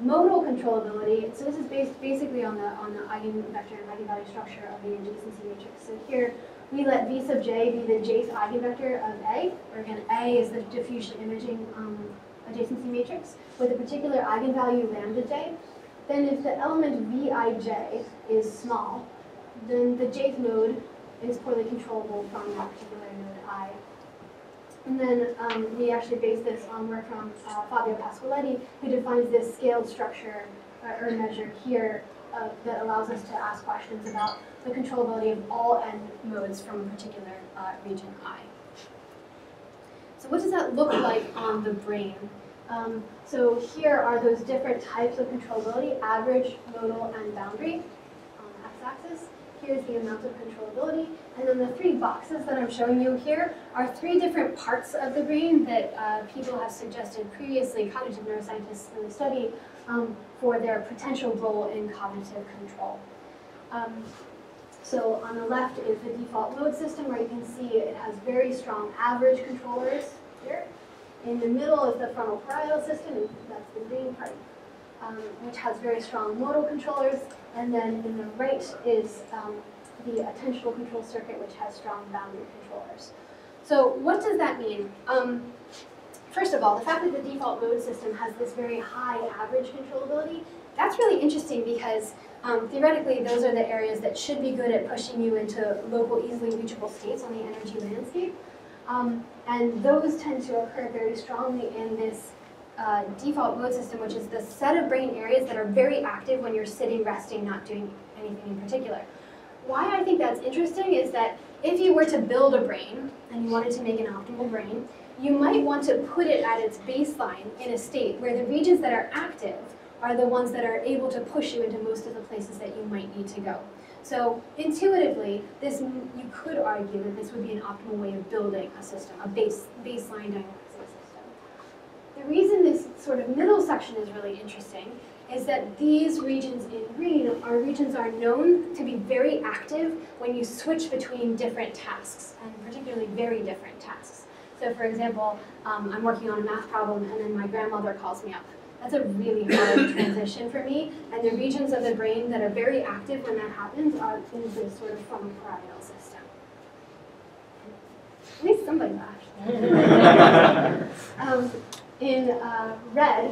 Modal controllability, so this is based basically on the on the eigenvector and eigenvalue structure of the adjacency matrix. So here we let V sub J be the Jth eigenvector of A, or again A is the diffusion imaging um, adjacency matrix with a particular eigenvalue lambda J. Then if the element Vij is small, then the Jth node is poorly controllable from that particular node I. And then um, we actually base this on work from uh, Fabio Pasqualetti, who defines this scaled structure uh, or measure here uh, that allows us to ask questions about the controllability of all n modes from a particular uh, region I. So what does that look like on the brain? Um, so here are those different types of controllability, average, modal, and boundary on the x-axis. Here's the amount of controllability. And then the three boxes that I'm showing you here are three different parts of the brain that uh, people have suggested previously, cognitive neuroscientists in the study, um, for their potential role in cognitive control. Um, so on the left is the default mode system, where you can see it has very strong average controllers here. In the middle is the frontal parietal system, that's the green part, um, which has very strong modal controllers. And then in the right is um, the attentional control circuit, which has strong boundary controllers. So what does that mean? Um, first of all, the fact that the default mode system has this very high average controllability, that's really interesting because um, theoretically those are the areas that should be good at pushing you into local, easily reachable states on the energy landscape. Um, and those tend to occur very strongly in this Uh, default mode system, which is the set of brain areas that are very active when you're sitting, resting, not doing anything in particular. Why I think that's interesting is that if you were to build a brain and you wanted to make an optimal brain, you might want to put it at its baseline in a state where the regions that are active are the ones that are able to push you into most of the places that you might need to go. So intuitively, this, you could argue that this would be an optimal way of building a system, a base, baseline dynamic. The reason this sort of middle section is really interesting is that these regions in green are regions are known to be very active when you switch between different tasks, and particularly very different tasks. So for example, um, I'm working on a math problem and then my grandmother calls me up. That's a really hard transition for me, and the regions of the brain that are very active when that happens are in this sort of frontal parietal system. At least somebody laughed. um, In uh, red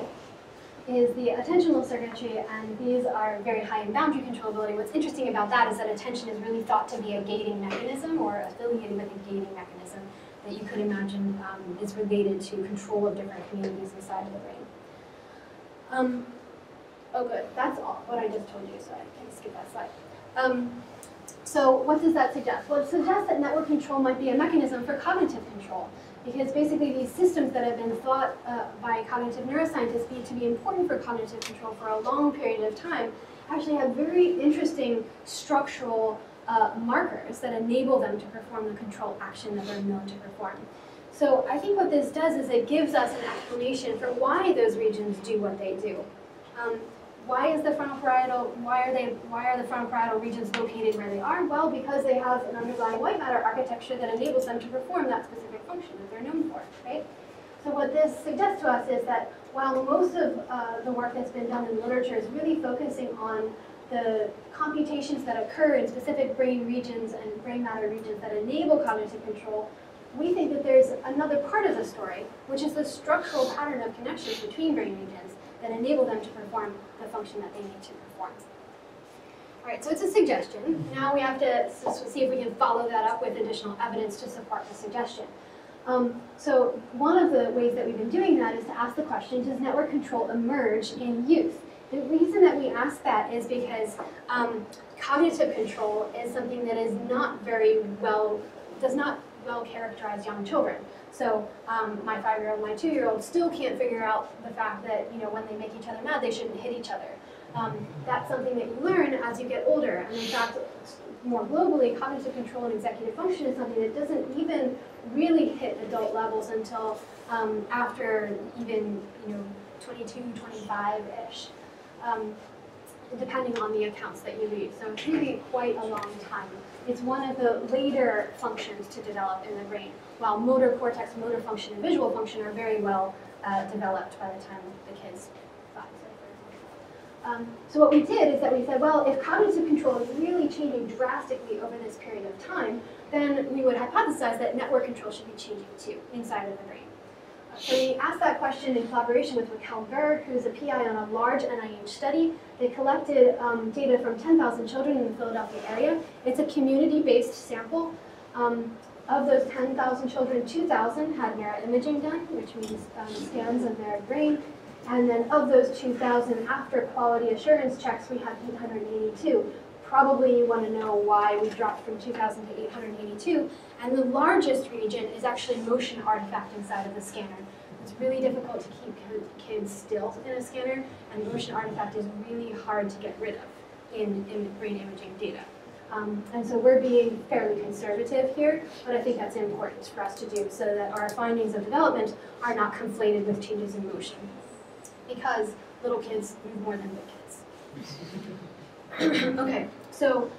is the attentional circuitry, and these are very high in boundary controllability. What's interesting about that is that attention is really thought to be a gating mechanism, or affiliated with a gating mechanism that you could imagine um, is related to control of different communities inside of the brain. Um, oh good, that's all what I just told you, so I can skip that slide. Um, so what does that suggest? Well, it suggests that network control might be a mechanism for cognitive control, because basically these systems that have been thought uh, by cognitive neuroscientists be, to be important for cognitive control for a long period of time actually have very interesting structural uh, markers that enable them to perform the control action that they're known to perform. So I think what this does is it gives us an explanation for why those regions do what they do. Um, why is the frontal parietal, why are, they, why are the frontal parietal regions located where they are? Well, because they have an underlying white matter architecture that enables them to perform that specific function that they're known for, right? So what this suggests to us is that while most of uh, the work that's been done in literature is really focusing on the computations that occur in specific brain regions and brain matter regions that enable cognitive control, we think that there's another part of the story, which is the structural pattern of connections between brain regions that enable them to perform the function that they need to perform. Right, so it's a suggestion. Now we have to see if we can follow that up with additional evidence to support the suggestion. Um, so one of the ways that we've been doing that is to ask the question, does network control emerge in youth? The reason that we ask that is because um, cognitive control is something that is not very well, does not well characterize young children. So um, my five-year-old, my two-year-old still can't figure out the fact that, you know, when they make each other mad, they shouldn't hit each other. Um, that's something that you learn as you get older. And in fact, more globally, cognitive control and executive function is something that doesn't even really hit adult levels until um, after even, you know, twenty-two, twenty-five-ish, um, depending on the accounts that you read. So it's really quite a long time. It's one of the later functions to develop in the brain, while motor cortex, motor function, and visual function are very well uh, developed by the time the kid's five. Um, so what we did is that we said, well, if cognitive control is really changing drastically over this period of time, then we would hypothesize that network control should be changing too inside of the brain. So we asked that question in collaboration with Raquel Berg, who's a P I on a large N I H study. They collected um, data from ten thousand children in the Philadelphia area. It's a community-based sample. Um, of those ten thousand children, two thousand had neuroimaging done, which means um, scans of their brain. And then of those two thousand, after quality assurance checks, we had eight hundred eighty-two. Probably you want to know why we dropped from two thousand to eight hundred eighty-two. And the largest region is actually motion artifact inside of the scanner. It's really difficult to keep kids still in a scanner, and motion artifact is really hard to get rid of in, in brain imaging data. Um, and so we're being fairly conservative here, but I think that's important for us to do so that our findings of development are not conflated with changes in motion, because little kids move more than big kids. Okay, so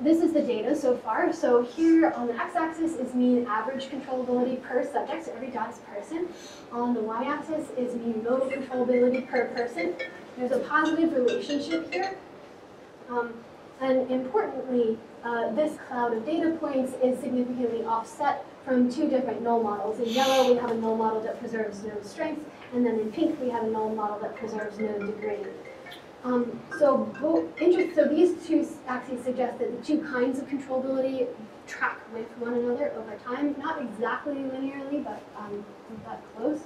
this is the data so far. So here on the x-axis is mean average controllability per subject, so every dot's person. On the y-axis is mean modal controllability per person. There's a positive relationship here. Um, and importantly, uh, this cloud of data points is significantly offset from two different null models. In yellow, we have a null model that preserves no strength, and then in pink, we have a null model that preserves no degree. Um, so, both, so these two axes suggest that the two kinds of controllability track with one another over time, not exactly linearly, but, um, but close.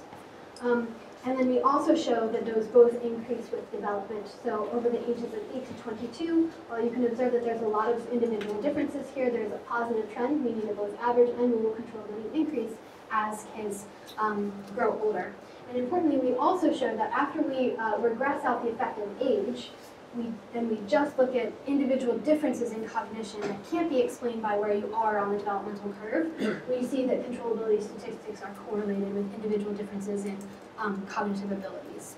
Um, and then we also show that those both increase with development. So over the ages of eight to twenty-two, well, you can observe that there's a lot of individual differences here. There's a positive trend, meaning that both average and modal controllability increase as kids um, grow older. And importantly, we also showed that after we uh, regress out the effect of age, we, then we just look at individual differences in cognition that can't be explained by where you are on the developmental curve, we see that controllability statistics are correlated with individual differences in um, cognitive abilities.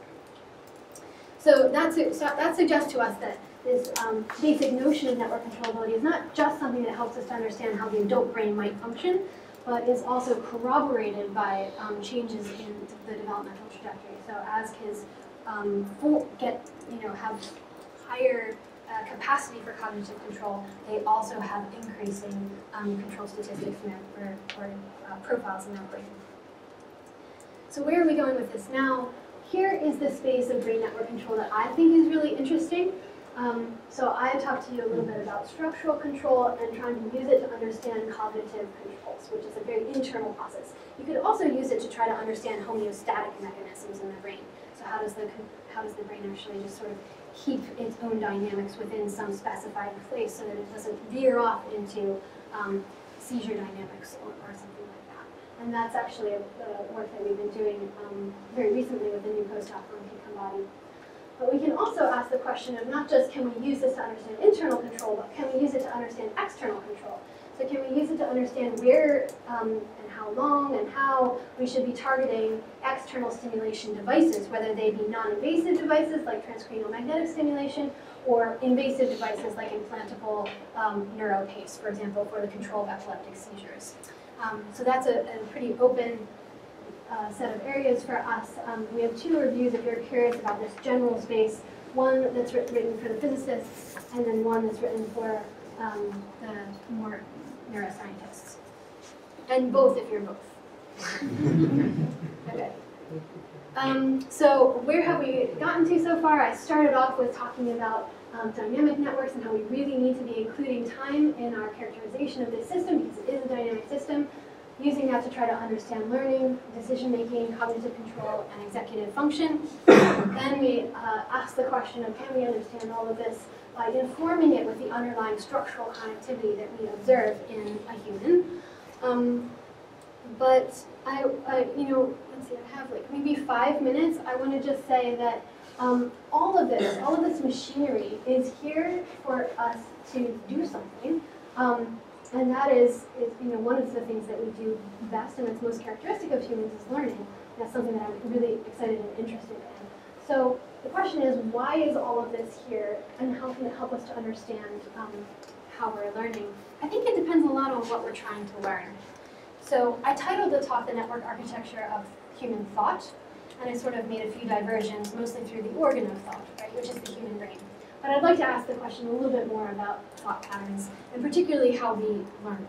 So that, su so that suggests to us that this um, basic notion of network controllability is not just something that helps us to understand how the adult brain might function, but is also corroborated by um, changes in the developmental trajectory. So as kids um, get, you know, have higher uh, capacity for cognitive control, they also have increasing um, control statistics in their, or, or uh, profiles in their brain. So where are we going with this now? Here is the space of brain network control that I think is really interesting. Um, so I talked to you a little bit about structural control and trying to use it to understand cognitive controls, which is a very internal process. You could also use it to try to understand homeostatic mechanisms in the brain. So how does the, how does the brain actually just sort of keep its own dynamics within some specified place so that it doesn't veer off into um, seizure dynamics or, or something like that. And that's actually a, a work that we've been doing um, very recently with a new postdoc on Kambadi. But we can also ask the question of not just can we use this to understand internal control, but can we use it to understand external control? So can we use it to understand where um, and how long and how we should be targeting external stimulation devices, whether they be non-invasive devices like transcranial magnetic stimulation or invasive devices like implantable um, neuropace, for example, for the control of epileptic seizures. Um, so that's a, a pretty open Uh, set of areas for us. Um, we have two reviews if you're curious about this general space, one that's written for the physicists, and then one that's written for um, the more neuroscientists. And both if you're both. Okay. Um, so where have we gotten to so far? I started off with talking about um, dynamic networks and how we really need to be including time in our characterization of this system because it is a dynamic system, using that to try to understand learning, decision-making, cognitive control, and executive function. Then we uh, asked the question of can we understand all of this by informing it with the underlying structural connectivity that we observe in a human. Um, but, I, I, you know, let's see, I have like maybe five minutes. I want to just say that um, all of this, all of this machinery is here for us to do something. Um, And that is, is, you know, one of the things that we do best and that's most characteristic of humans is learning. And that's something that I'm really excited and interested in. So the question is, why is all of this here and how can it help us to understand um, how we're learning? I think it depends a lot on what we're trying to learn. So I titled the talk, The Network Architecture of Human Thought, and I sort of made a few diversions, mostly through the organ of thought, right, which is the human brain. But I'd like to ask the question a little bit more about thought patterns, and particularly how we learn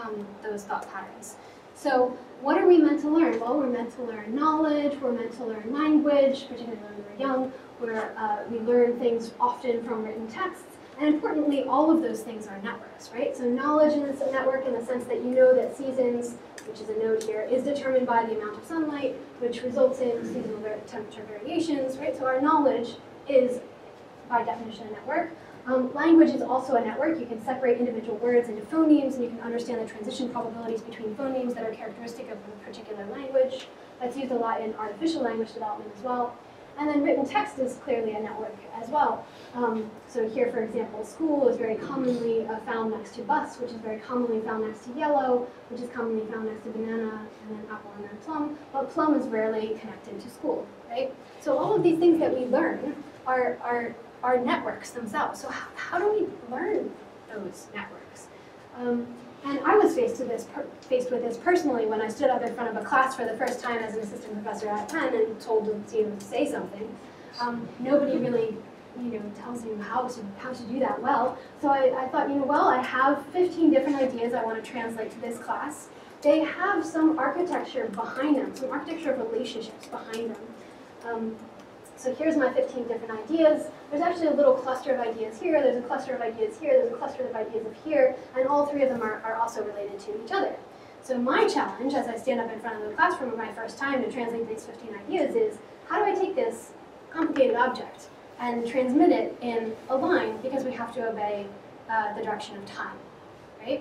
um, those thought patterns. So what are we meant to learn? Well, we're meant to learn knowledge, we're meant to learn language, particularly when we're young, where uh, we learn things often from written texts, and importantly, all of those things are networks, right? So knowledge in this network in the sense that you know that seasons, which is a node here, is determined by the amount of sunlight, which results in seasonal temperature variations, right? So our knowledge is by definition, a network. Um, language is also a network. You can separate individual words into phonemes, and you can understand the transition probabilities between phonemes that are characteristic of a particular language. That's used a lot in artificial language development as well. And then written text is clearly a network as well. Um, so here, for example, school is very commonly uh, found next to bus, which is very commonly found next to yellow, which is commonly found next to banana, and then apple, and then plum. But plum is rarely connected to school, right? So all of these things that we learn are, are Our networks themselves. So how, how do we learn those networks? Um, and I was faced with this per faced with this personally when I stood up in front of a class for the first time as an assistant professor at Penn and told them to, you know, say something. Um, nobody really, you know, tells you how to how to do that well. So I, I thought, you know, well, I have fifteen different ideas I want to translate to this class. They have some architecture behind them, some architecture of relationships behind them. Um, So here's my fifteen different ideas. There's actually a little cluster of ideas here, there's a cluster of ideas here, there's a cluster of ideas up here, and all three of them are, are also related to each other. So my challenge as I stand up in front of the classroom for my first time to translate these fifteen ideas is, how do I take this complicated object and transmit it in a line, because we have to obey uh, the direction of time, right?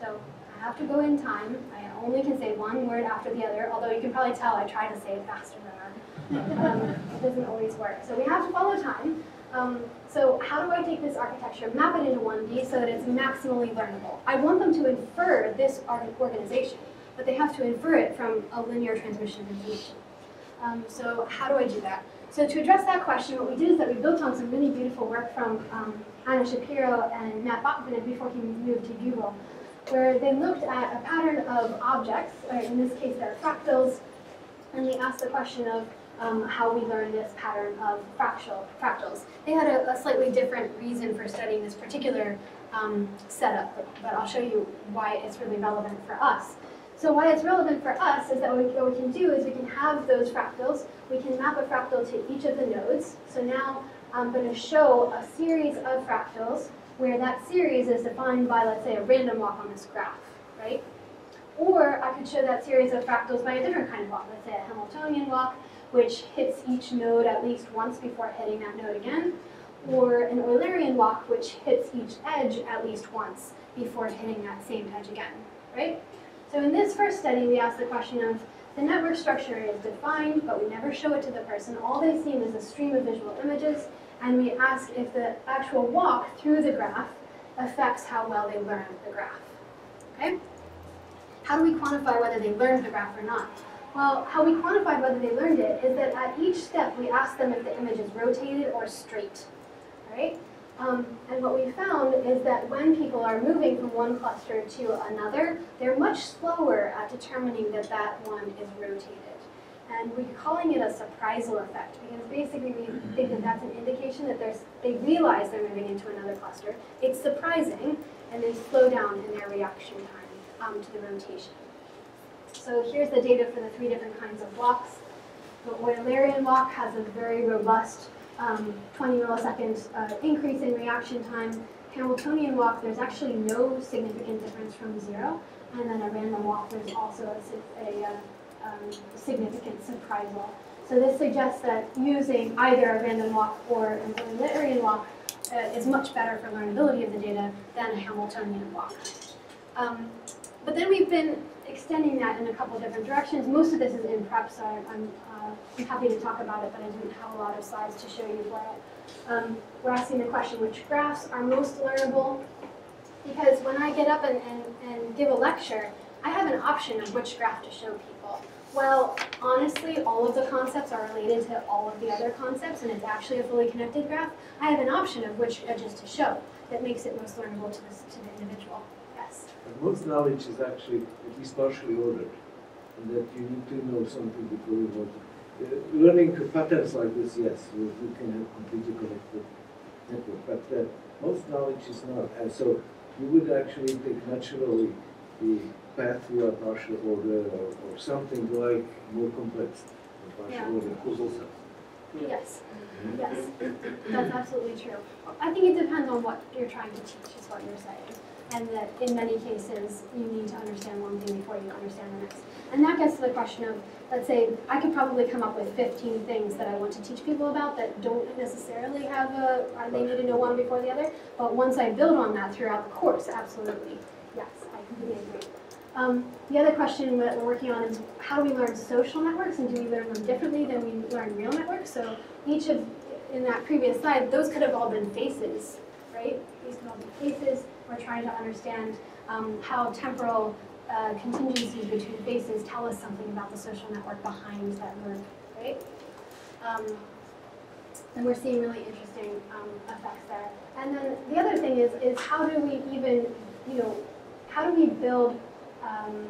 So I have to go in time, I only can say one word after the other, although you can probably tell I try to say it faster than I. Um, it doesn't always work. So we have to follow time. Um, so how do I take this architecture, map it into one D so that it's maximally learnable? I want them to infer this organization, but they have to infer it from a linear transmission of information. Um, so how do I do that? So to address that question, what we did is that we built on some really beautiful work from um, Anna Shapiro and Matt Bachman before he moved to Google, where they looked at a pattern of objects, or in this case they're fractals, and they asked the question of, Um, how we learn this pattern of fractal, fractals. They had a, a slightly different reason for studying this particular um, setup, but, but I'll show you why it's really relevant for us. So why it's relevant for us is that what we, what we can do is we can have those fractals, we can map a fractal to each of the nodes. So now I'm going to show a series of fractals where that series is defined by, let's say, a random walk on this graph, right? Or I could show that series of fractals by a different kind of walk, let's say a Hamiltonian walk, which hits each node at least once before hitting that node again, or an Eulerian walk, which hits each edge at least once before hitting that same edge again, right? So in this first study, we asked the question of, the network structure is defined, but we never show it to the person. All they've seen is a stream of visual images, and we ask if the actual walk through the graph affects how well they learn the graph, okay? How do we quantify whether they learned the graph or not? Well, how we quantified whether they learned it is that at each step we asked them if the image is rotated or straight, right? Um, and what we found is that when people are moving from one cluster to another, they're much slower at determining that that one is rotated. And we're calling it a surprisal effect because basically we think that that's an indication that there's, they realize they're moving into another cluster. It's surprising, and they slow down in their reaction time um, to the rotation. So here's the data for the three different kinds of walks. The Eulerian walk has a very robust um, twenty millisecond uh, increase in reaction time. Hamiltonian walk, there's actually no significant difference from zero. And then a random walk, there's also a, a, a um, significant surprisal. So this suggests that using either a random walk or an Eulerian walk uh, is much better for learnability of the data than a Hamiltonian walk. Um, but then we've been extending that in a couple different directions. Most of this is in prep, so I'm, uh, I'm happy to talk about it, but I didn't have a lot of slides to show you for it. Um, we're asking the question, which graphs are most learnable? Because when I get up and, and, and give a lecture, I have an option of which graph to show people. Well, honestly, all of the concepts are related to all of the other concepts, and it's actually a fully connected graph. I have an option of which edges to show that makes it most learnable to, this, to the individual. Yes? But most knowledge is actually at least partially ordered, and that you need to know something before you want to. Uh, learning patterns like this, yes, you, you can have completely connected network, but uh, most knowledge is not. And so you would actually take naturally the path via partial order or, or something like more complex partial yeah. order causal sense. Yeah. Yes, yes, that's absolutely true. I think it depends on what you're trying to teach is what you're saying, and that in many cases you need to understand one thing before you understand the next. And that gets to the question of, let's say, I could probably come up with fifteen things that I want to teach people about that don't necessarily have a, they need to know one before the other, but once I build on that throughout the course, absolutely, yes, I completely agree. Um, the other question that we're working on is how do we learn social networks, and do we learn them differently than we learn real networks? So each of, in that previous slide, those could have all been faces, right? These could all be faces. We're trying to understand um, how temporal uh, contingencies between faces tell us something about the social network behind that learning, right? Um, and we're seeing really interesting um, effects there. And then the other thing is, is how do we even, you know, how do we build Um,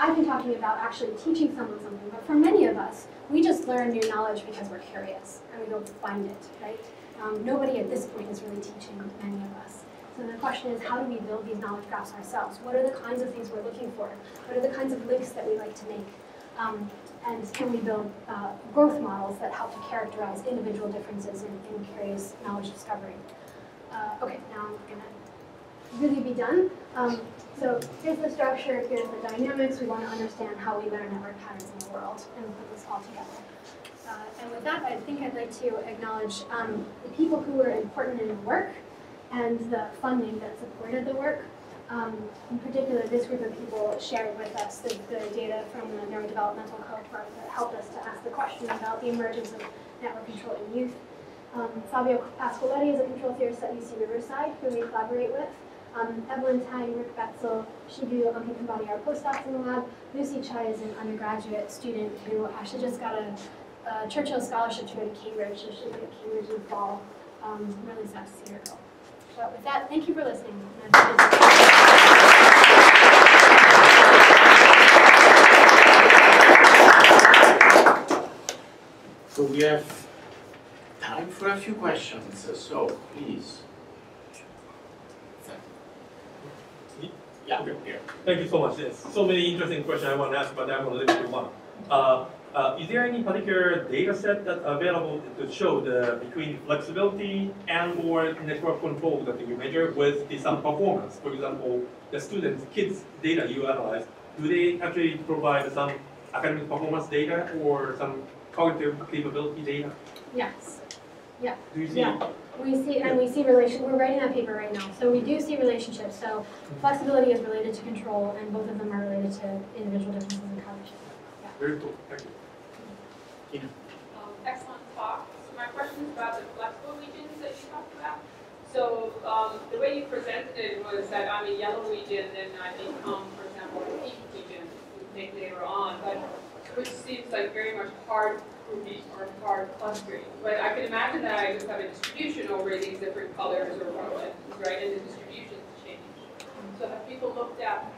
I've been talking about actually teaching someone something, but for many of us, we just learn new knowledge because we're curious and we go find it, right? Um, nobody at this point is really teaching many of us. So the question is, how do we build these knowledge graphs ourselves? What are the kinds of things we're looking for? What are the kinds of links that we like to make? Um, and can we build uh, growth models that help to characterize individual differences in, in curious knowledge discovery? Uh, okay, now I'm going to really be done. Um, so here's the structure, here's the dynamics. We want to understand how we learn network patterns in the world and put this all together. Uh, and with that, I think I'd like to acknowledge um, the people who were important in the work and the funding that supported the work. Um, in particular, this group of people shared with us the, the data from the neurodevelopmental cohort that helped us to ask the question about the emergence of network control in youth. Um, Fabio Pasqualetti is a control theorist at U C Riverside who we collaborate with. Um, Evelyn Tang, Rick Betzel, Shibu Ankikambadi are postdocs in the lab. Lucy Chai is an undergraduate student who actually just got a, a Churchill scholarship to go to Cambridge. So she'll be at Cambridge in the fall. Um, really sad to see her go. But with that, thank you for listening. So we have time for a few questions, so please. Yeah. Okay. Thank you so much. There's so many interesting questions I want to ask, but I'm going to limit to one. Uh, uh, is there any particular data set that's available to show the between flexibility and or network control that you measure with the some performance? For example, the students, kids' data you analyze, do they actually provide some academic performance data or some cognitive capability data? Yes. Yeah. Do you see? Yeah. We see, and we see relation. We're writing that paper right now, so we do see relationships. So flexibility is related to control, and both of them are related to individual differences in cognition. Yeah. Very cool. Thank you. Yeah. Um, excellent talk. So my question is about the flexible regions that you talked about. So um, the way you presented it was that I'm a yellow region, and I think, um, for example, the pink region we think later on, but which seems like very much hard. Or hard clustering, but I can imagine that I just have a distribution over these different colors or rows, right? And the distributions change. So have people looked at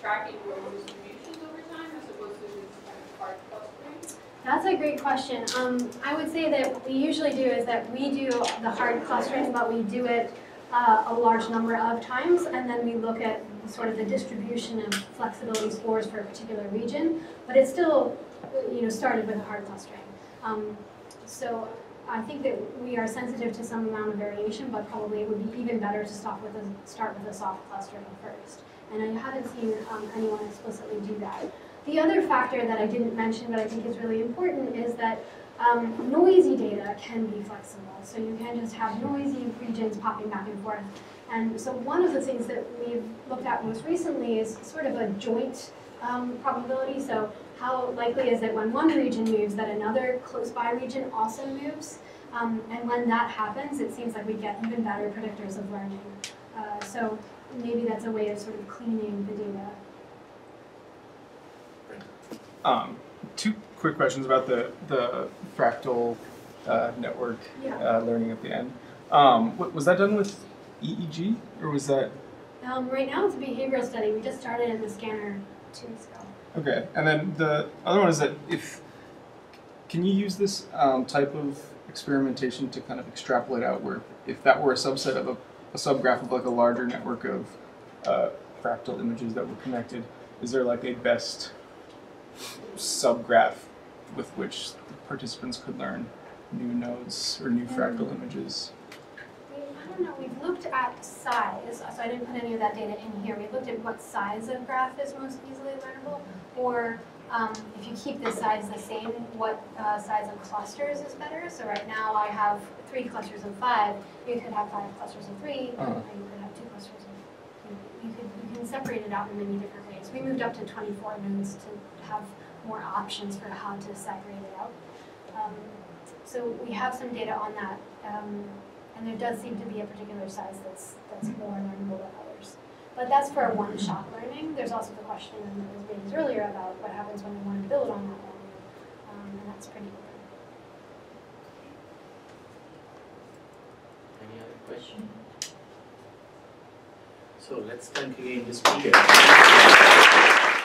tracking those distributions over time as opposed to just kind of hard clustering? That's a great question. Um, I would say that what we usually do is that we do the hard clustering, but we do it uh, a large number of times, and then we look at sort of the distribution of flexibility scores for a particular region, but it still, you know, started with a hard clustering. Um, so I think that we are sensitive to some amount of variation, but probably it would be even better to start with a, start with a soft clustering first. And I haven't seen um, anyone explicitly do that. The other factor that I didn't mention, but I think is really important, is that um, noisy data can be flexible. So you can just have noisy regions popping back and forth. And so one of the things that we've looked at most recently is sort of a joint um, probability. So how likely is it when one region moves that another close by region also moves? Um, and when that happens, it seems like we get even better predictors of learning. Uh, so maybe that's a way of sort of cleaning the data. Um, two quick questions about the, the fractal uh, network yeah. uh, learning at the end. Um, was that done with E E G, or was that? Um, right now it's a behavioral study. We just started in the scanner two weeks ago. Okay, and then the other one is that if, can you use this um, type of experimentation to kind of extrapolate out where, if that were a subset of a, a subgraph of like a larger network of uh, fractal images that were connected, is there like a best subgraph with which the participants could learn new nodes or new fractal images? I don't know. We've looked at size, so I didn't put any of that data in here. We looked at what size of graph is most easily learnable, or um, if you keep the size the same, what uh, size of clusters is better. So right now I have three clusters of five. You could have five clusters of three, uh-huh. or you could have two clusters of you could you can separate it out in many different ways. We moved up to twenty-four nodes to have more options for how to separate it out. Um, so we have some data on that, um, and there does seem to be a particular size that's that's more learnable than others. But that's for a one-shot learning. There's also the question that was raised earlier about what happens when you want to build on that learning, um, and that's pretty open. Any other questions? So let's thank again the speaker.